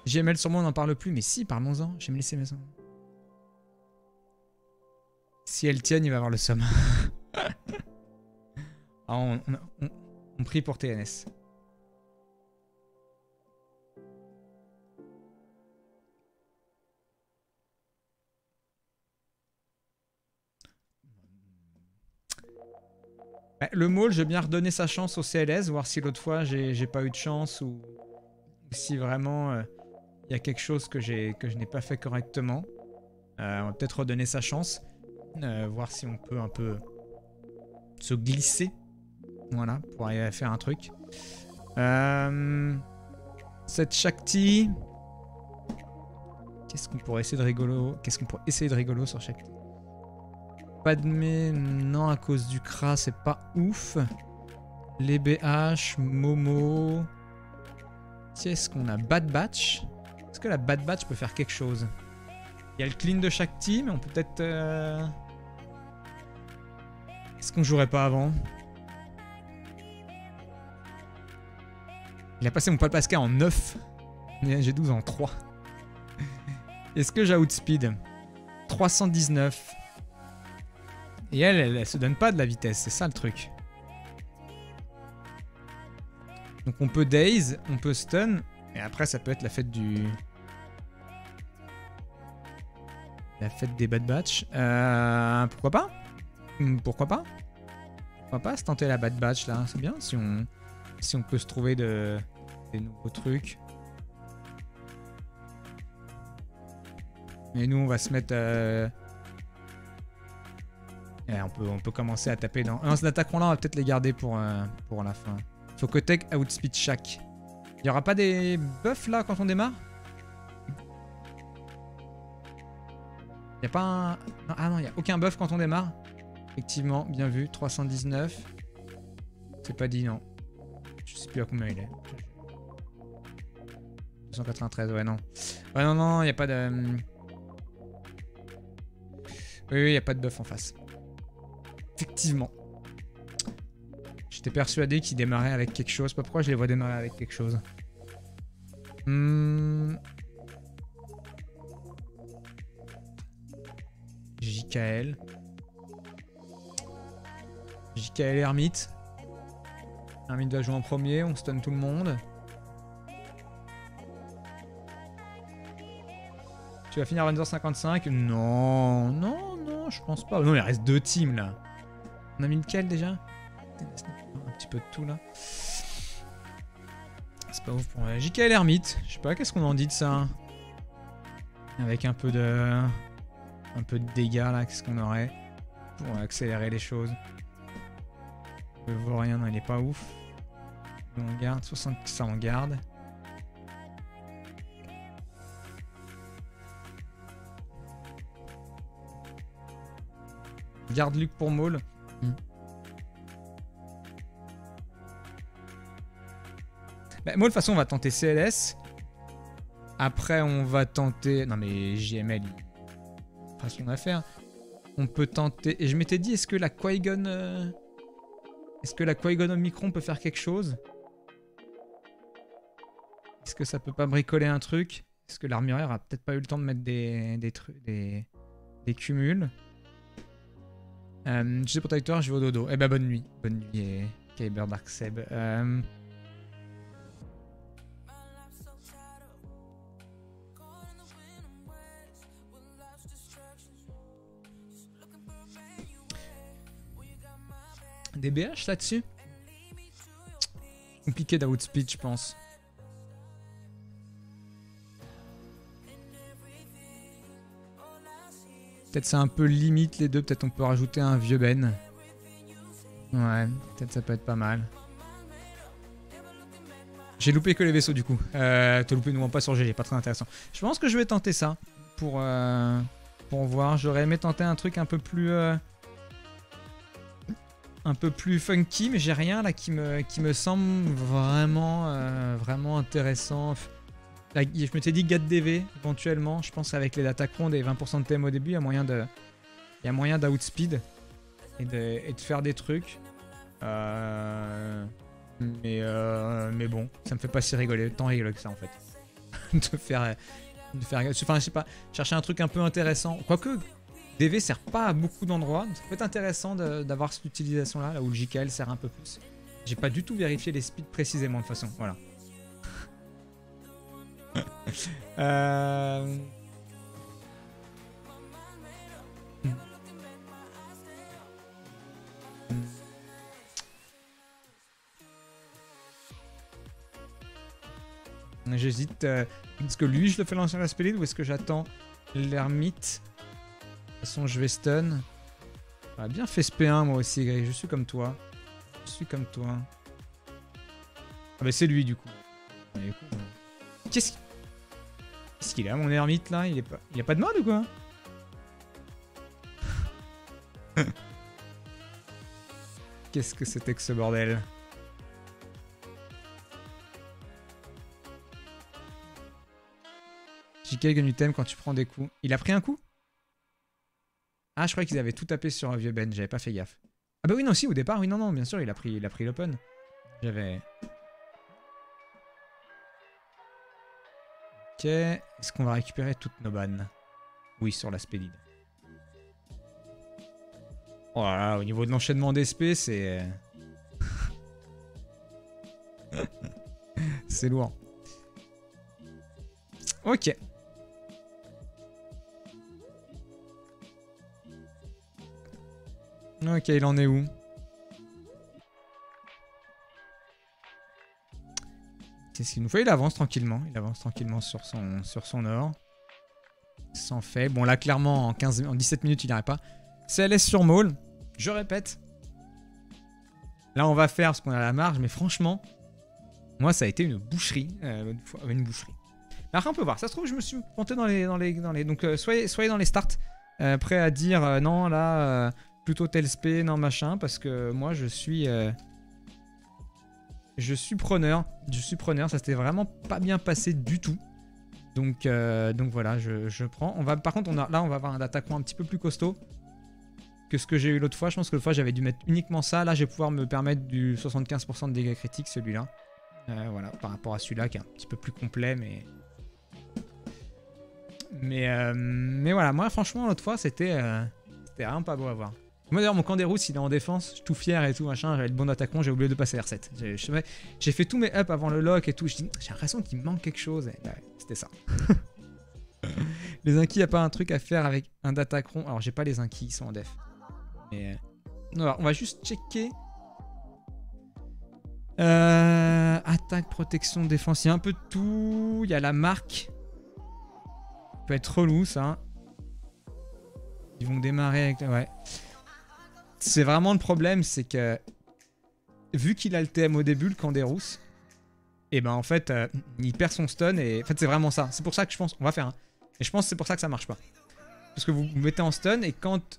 J M L sur moi, on n'en parle plus, mais si, parlons-en. J'ai me laissé mes mains. Si elle tienne, il va avoir le somme. on, on, on, on prie pour T N S. Le Maul, je vais bien redonner sa chance au C L S, voir si l'autre fois j'ai pas eu de chance ou, ou si vraiment il euh, y a quelque chose que, que je n'ai pas fait correctement. Euh, on va peut-être redonner sa chance, euh, voir si on peut un peu se glisser, voilà, pour aller faire un truc. Euh, cette Shakti, qu'est-ce qu'on pourrait essayer de rigolo Qu'est-ce qu'on pourrait essayer de rigolo sur Shakti? Padmé, non, à cause du Kra, c'est pas ouf. Les B H, Momo. Qu'est-ce qu'on a? Bad Batch. Est-ce que la Bad Batch peut faire quelque chose? Il y a le clean de chaque team, mais on peut peut-être... Euh... Est-ce qu'on jouerait pas avant? Il a passé mon Pascal en neuf. J'ai douze en trois. Est-ce que j'ai outspeed? trois cent dix-neuf. Et elle, elle, elle se donne pas de la vitesse, c'est ça le truc. Donc on peut daze, on peut stun, et après ça peut être la fête du... La fête des Bad Batch. Euh, pourquoi pas? Pourquoi pas? Pourquoi pas se tenter la Bad Batch là? C'est bien si on, si on peut se trouver de, des nouveaux trucs. Et nous on va se mettre... Euh... Ouais, on, peut, on peut commencer à taper dans... Non, ces attaquants là, on va peut-être les garder pour, euh, pour la fin. Faut que Tech outspeed Shaq. Il y aura pas des buffs là quand on démarre? Il y a pas un... Non, ah non, il n'y a aucun buff quand on démarre. Effectivement, bien vu, trois cent dix-neuf. C'est pas dit, non. Je sais plus à combien il est. deux cent quatre-vingt-treize, ouais, non. Ouais, non, non, il n'y a pas de... Oui, oui, il n'y a pas de buff en face. Effectivement. J'étais persuadé qu'il démarrait avec quelque chose. Pas pourquoi je les vois démarrer avec quelque chose. Hmm. J K L. J K L Hermite. Hermite doit jouer en premier. On stun tout le monde. Tu vas finir à vingt heures cinquante-cinq? Non, non, non, je pense pas. Non, il reste deux teams là. On a mis lequel déjà? Un petit peu de tout là. C'est pas ouf pour moi. J K L Hermite. Je sais pas, qu'est-ce qu'on en dit de ça? Avec un peu de... Un peu de dégâts là, qu'est-ce qu'on aurait? Pour accélérer les choses. Je vois rien, non, il est pas ouf. On garde, soixante, ça on garde. Garde Luc pour Maul. Hmm. Bah, Maul, de toute façon, on va tenter C L S. Après, on va tenter... Non, mais J M L, il fera son affaire. On peut tenter... Et je m'étais dit, est-ce que la Qui-Gon... Euh... Est-ce que la Qui-Gon Omicron peut faire quelque chose? Est-ce que ça peut pas bricoler un truc? Est-ce que l'armurière a peut-être pas eu le temps de mettre des, des, trucs, des... des cumuls? Euh, je suis protecteur, je vais au dodo. Eh ben bonne nuit. Bonne nuit et Kyber Dark Seb. Euh... des B H là-dessus. Compliqué d'outspeed, je pense. Peut-être c'est un peu limite les deux, peut-être on peut rajouter un vieux Ben. Ouais, peut-être ça peut être pas mal. J'ai loupé que les vaisseaux du coup. Euh, T'as loupé une Wampa sur G G, pas très intéressant. Je pense que je vais tenter ça pour, euh, pour voir. J'aurais aimé tenter un truc un peu plus... Euh, un peu plus funky, mais j'ai rien là qui me, qui me semble vraiment, euh, vraiment intéressant. Là, je m'étais dit Gat D V éventuellement, je pense avec les Datacrons et vingt pour cent de T M au début, il y a moyen de, il y a moyen d'outspeed et de, et de faire des trucs. Euh, mais, euh, mais bon, ça me fait pas si rigoler, tant rigoler que ça en fait. de faire, de faire, enfin je sais pas, chercher un truc un peu intéressant. Quoique D V sert pas à beaucoup d'endroits, ça peut être intéressant d'avoir cette utilisation là, là où le J K L sert un peu plus. J'ai pas du tout vérifié les speeds précisément de toute façon, voilà. euh... J'hésite. Euh, est-ce que lui je le fais lancer la spellide ou est-ce que j'attends l'ermite? De toute façon je vais stun. J'aurais bien fait S P un moi aussi, Greg. Je suis comme toi. Je suis comme toi. Ah bah c'est lui du coup. Et, euh... Qu'est-ce qu'il a mon ermite là? Il est pas... Il a pas de mode ou quoi? Qu'est-ce que c'était que ce bordel? J K gagne du thème quand tu prends des coups. Il a pris un coup? Ah je croyais qu'ils avaient tout tapé sur un vieux Ben, j'avais pas fait gaffe. Ah bah oui non si au départ, oui non non bien sûr il a pris il a pris l'open. J'avais... Ok, est-ce qu'on va récupérer toutes nos bannes? Oui, sur la spélide. Oh là là, au niveau de l'enchaînement d'S P, c'est... c'est lourd. Ok. Ok, il en est où? C'est ce qu'il nous fait, il avance tranquillement, il avance tranquillement sur son, sur son or. Sans fait. Bon là clairement en, quinze, en dix-sept minutes il n'y arrive pas. C L S sur Maul, je répète. Là on va faire parce qu'on a la marge, mais franchement, moi ça a été une boucherie. Euh, une boucherie. Mais après on peut voir, ça se trouve je me suis planté dans les... Dans les, dans les donc euh, soyez, soyez dans les starts, euh, prêt à dire euh, non là, euh, plutôt tel spé, non machin, parce que moi je suis... Euh, Je suis preneur, je suis preneur, ça s'était vraiment pas bien passé du tout. Donc, euh, donc voilà, je, je prends. On va, par contre, on a, là, on va avoir un attaquant un petit peu plus costaud que ce que j'ai eu l'autre fois. Je pense que l'autre fois, j'avais dû mettre uniquement ça. Là, je vais pouvoir me permettre du soixante-quinze pour cent de dégâts critiques, celui-là. Euh, voilà, par rapport à celui-là qui est un petit peu plus complet, mais... Mais, euh, mais voilà, moi, franchement, l'autre fois, c'était euh, c'était vraiment pas beau à voir. Moi d'ailleurs mon Canderous il est en défense, je suis tout fier et tout machin, j'avais le bon attaquant, j'ai oublié de passer R sept. J'ai fait tous mes ups avant le lock et tout, j'ai l'impression qu'il manque quelque chose, et bah, c'était ça. Les Inquis, il n'y a pas un truc à faire avec un datacron, alors j'ai pas les Inquis, ils sont en def. Mais... Alors, on va juste checker. Euh... Attaque, protection, défense, il y a un peu de tout, il y a la marque. Ça peut être relou ça. Ils vont démarrer avec... Ouais. C'est vraiment le problème, c'est que vu qu'il a le T M au début, le Canderous, et ben en fait, euh, il perd son stun et en fait c'est vraiment ça. C'est pour ça que je pense, on va faire un. Hein. Et je pense que c'est pour ça que ça marche pas. Parce que vous vous mettez en stun et quand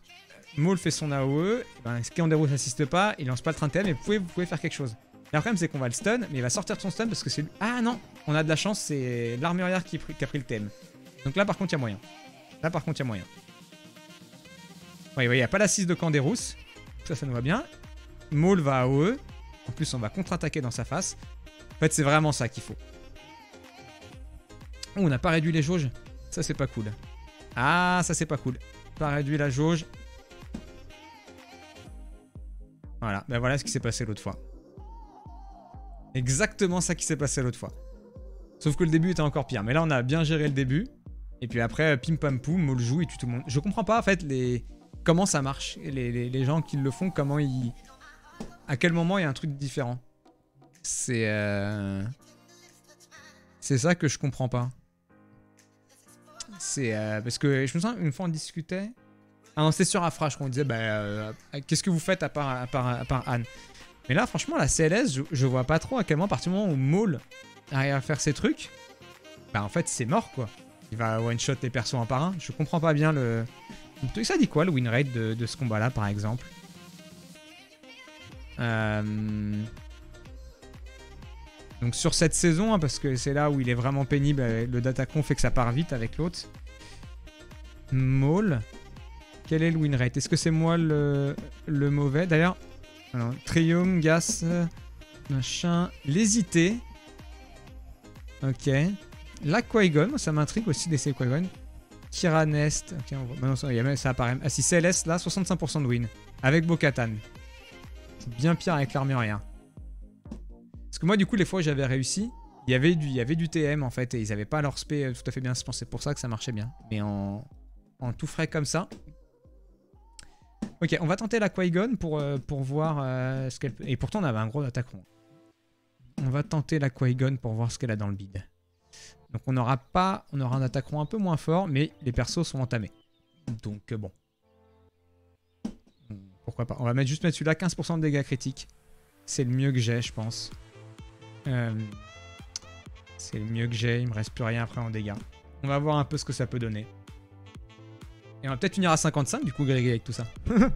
Maul fait son A O E, ben, si Canderous n'assiste pas, il lance pas le train de T M et vous pouvez, vous pouvez faire quelque chose. Le problème c'est qu'on va le stun, mais il va sortir de son stun parce que c'est lui. Ah non, on a de la chance, c'est l'armurière qui, qui a pris le T M. Donc là par contre il y a moyen. Là par contre il y a moyen. Oui, il ouais, n'y a pas l'assist de Canderous. Ça, ça nous va bien. Maul va à O E. En plus, on va contre-attaquer dans sa face. En fait, c'est vraiment ça qu'il faut. Oh, on n'a pas réduit les jauges. Ça, c'est pas cool. Ah, ça, c'est pas cool. Pas réduit la jauge. Voilà. Ben voilà ce qui s'est passé l'autre fois. Exactement ça qui s'est passé l'autre fois. Sauf que le début était encore pire. Mais là, on a bien géré le début. Et puis après, pim pam poum, Maul joue et tue tout le monde. Je comprends pas, en fait, les... Comment ça marche, les, les, les gens qui le font, comment ils, à quel moment il y a un truc différent. C'est euh... c'est ça que je comprends pas. C'est euh... parce que je me souviens, une fois on discutait. Ah non, c'est sur Afra, je crois, on disait bah, euh, qu'est-ce que vous faites à part, à, part, à part Anne. Mais là, franchement, la C L S, je, je vois pas trop à quel moment, à partir du moment où Maul arrive à faire ses trucs, bah en fait, c'est mort quoi. Il va one-shot les persos un par un. Je comprends pas bien le. Ça dit quoi le win rate de, de ce combat-là, par exemple euh... Donc sur cette saison, hein, parce que c'est là où il est vraiment pénible, le datacon fait que ça part vite avec l'autre. Maul. Quel est le win rate? Est-ce que c'est moi le, le mauvais? D'ailleurs, Trium, G A S, machin, l'hésité. Ok. La Qui-Gon, ça m'intrigue aussi d'essayer Qui-Gon. Kiranest, ok, on voit. Bah non, ça, y a même, ça apparaît. Ah si, C L S là, soixante-cinq pour cent de win. Avec Bo-Katan. Bien pire avec l'armurière. Parce que moi, du coup, les fois où j'avais réussi, il y avait du, y avait du T M en fait, et ils n'avaient pas leur spé tout à fait bien. Je pense que c'est pour ça que ça marchait bien. Mais en. En tout frais comme ça. Ok, on va tenter la Qui-Gon pour, euh, pour voir euh, ce qu'elle peut... Et pourtant, on avait un gros attaquant. On va tenter la Qui-Gon pour voir ce qu'elle a dans le bide. Donc, on aura pas... On aura un attaquant un peu moins fort, mais les persos sont entamés. Donc, euh, bon. Pourquoi pas. On va mettre, juste mettre celui-là, quinze pour cent de dégâts critiques. C'est le mieux que j'ai, je pense. Euh, C'est le mieux que j'ai. Il me reste plus rien après en dégâts. On va voir un peu ce que ça peut donner. Et on va peut-être finir à cinquante-cinq du coup grégé avec tout ça. Bon,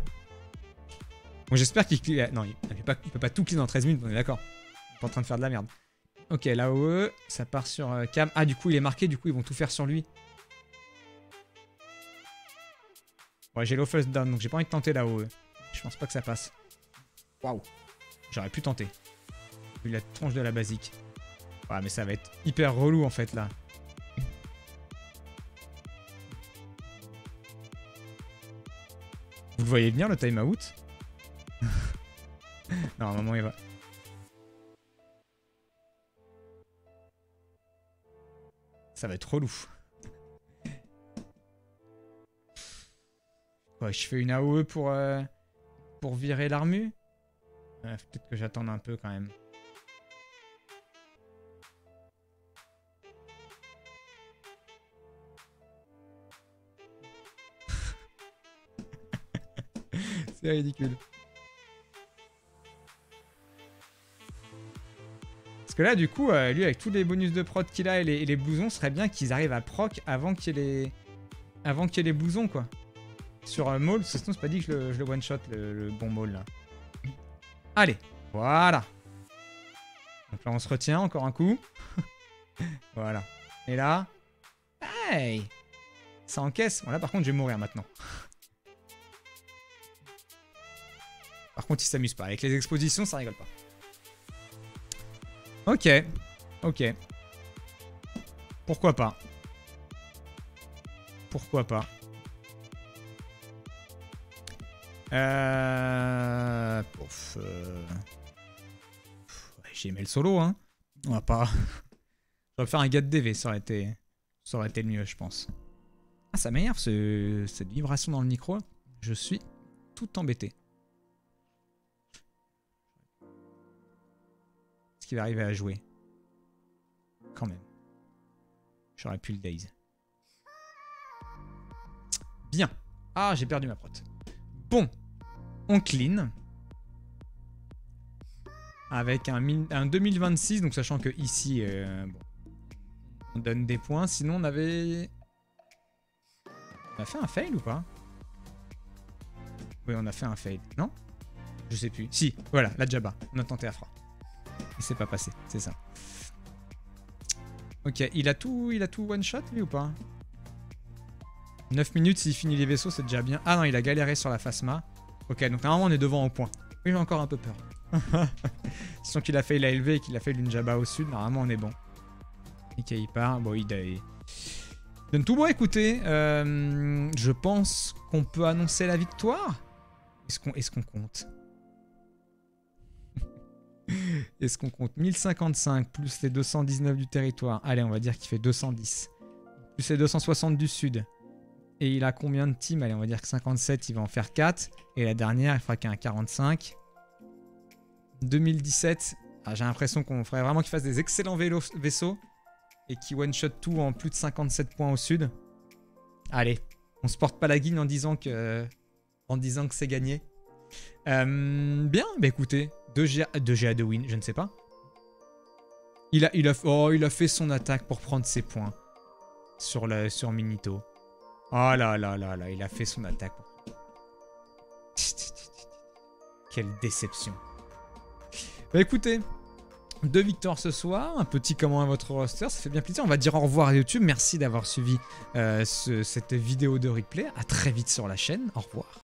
j'espère qu'il... Non, il ne peut, peut pas tout clean en treize minutes, on est d'accord. On est pas en train de faire de la merde. Ok, là haut ça part sur euh, Cam. Ah, du coup, il est marqué, du coup, ils vont tout faire sur lui. Ouais, j'ai low first down, donc j'ai pas envie de tenter là haut. Je pense pas que ça passe. Waouh. J'aurais pu tenter. Vu la tronche de la basique. Ouais, mais ça va être hyper relou en fait là. Vous le voyez venir le time out? Non, maman, il va. Ça va être relou. Ouais, je fais une A O E pour, euh, pour virer l'armu. Ouais, peut-être que j'attende un peu quand même. C'est ridicule. Parce que là, du coup, euh, lui, avec tous les bonus de prod qu'il a et les, et les blousons, serait bien qu'ils arrivent à proc avant qu'il y ait les, avant qu'il y ait les blousons, quoi. Sur euh, Maul, sinon c'est pas dit que je le, je le one shot, le, le bon Maul, là. Allez, voilà. Donc là, on se retient encore un coup. Voilà. Et là, hey, ça encaisse. Bon, là, par contre, je vais mourir maintenant. Par contre, il s'amuse pas. Avec les expositions, ça rigole pas. Ok. Ok. Pourquoi pas. Pourquoi pas. Euh... Pouf, euh... Pff, j'ai aimé le solo, hein. On va pas... On va faire un gars de D V, ça aurait été... Ça aurait été le mieux, je pense. Ah, ça m'énerve, ce... cette vibration dans le micro. Je suis tout embêté. Qui va arriver à jouer. Quand même. J'aurais pu le daze. Bien. Ah, j'ai perdu ma prot. Bon. On clean. Avec un, un deux mille vingt-six. Donc, sachant que ici, euh, bon, on donne des points. Sinon, on avait... On a fait un fail ou pas? Oui, on a fait un fail. Non? Je sais plus. Si, voilà, la Jabba. On a tenté Afra. C'est pas passé, c'est ça. Ok, il a tout, il a tout one shot lui ou pas? neuf minutes, s'il finit les vaisseaux, c'est déjà bien. Ah non, il a galéré sur la phasma. Ok, donc normalement on est devant au point. Oui, j'ai encore un peu peur. Sinon qu'il a failli la élever et qu'il a failli une Jabba au sud, normalement on est bon. Ok, il part. Bon, il donne tout bon. Écoutez, euh, je pense qu'on peut annoncer la victoire. Est-ce qu'on est-ce qu'on compte? Est-ce qu'on compte mille cinquante-cinq plus les deux cent dix-neuf du territoire? Allez, on va dire qu'il fait deux cent dix. Plus les deux cent soixante du sud. Et il a combien de teams? Allez, on va dire que cinquante-sept, il va en faire quatre. Et la dernière, il fera qu'un quarante-cinq. deux mille dix-sept. Ah, j'ai l'impression qu'on ferait vraiment qu'ils fassent des excellents vélo vaisseaux et qui one-shot tout en plus de cinquante-sept points au sud. Allez, on se porte pas la guine en disant que euh, en disant que c'est gagné. Euh, bien, bah écoutez, deux G A de win, je ne sais pas. Il a, il a, oh, il a fait son attaque pour prendre ses points sur, la, sur Minito. Oh là là là là, il a fait son attaque. Quelle déception. Bah écoutez, deux victoires ce soir, un petit comment à votre roster, ça fait bien plaisir. On va dire au revoir à YouTube, merci d'avoir suivi euh, ce, cette vidéo de replay. À très vite sur la chaîne, au revoir.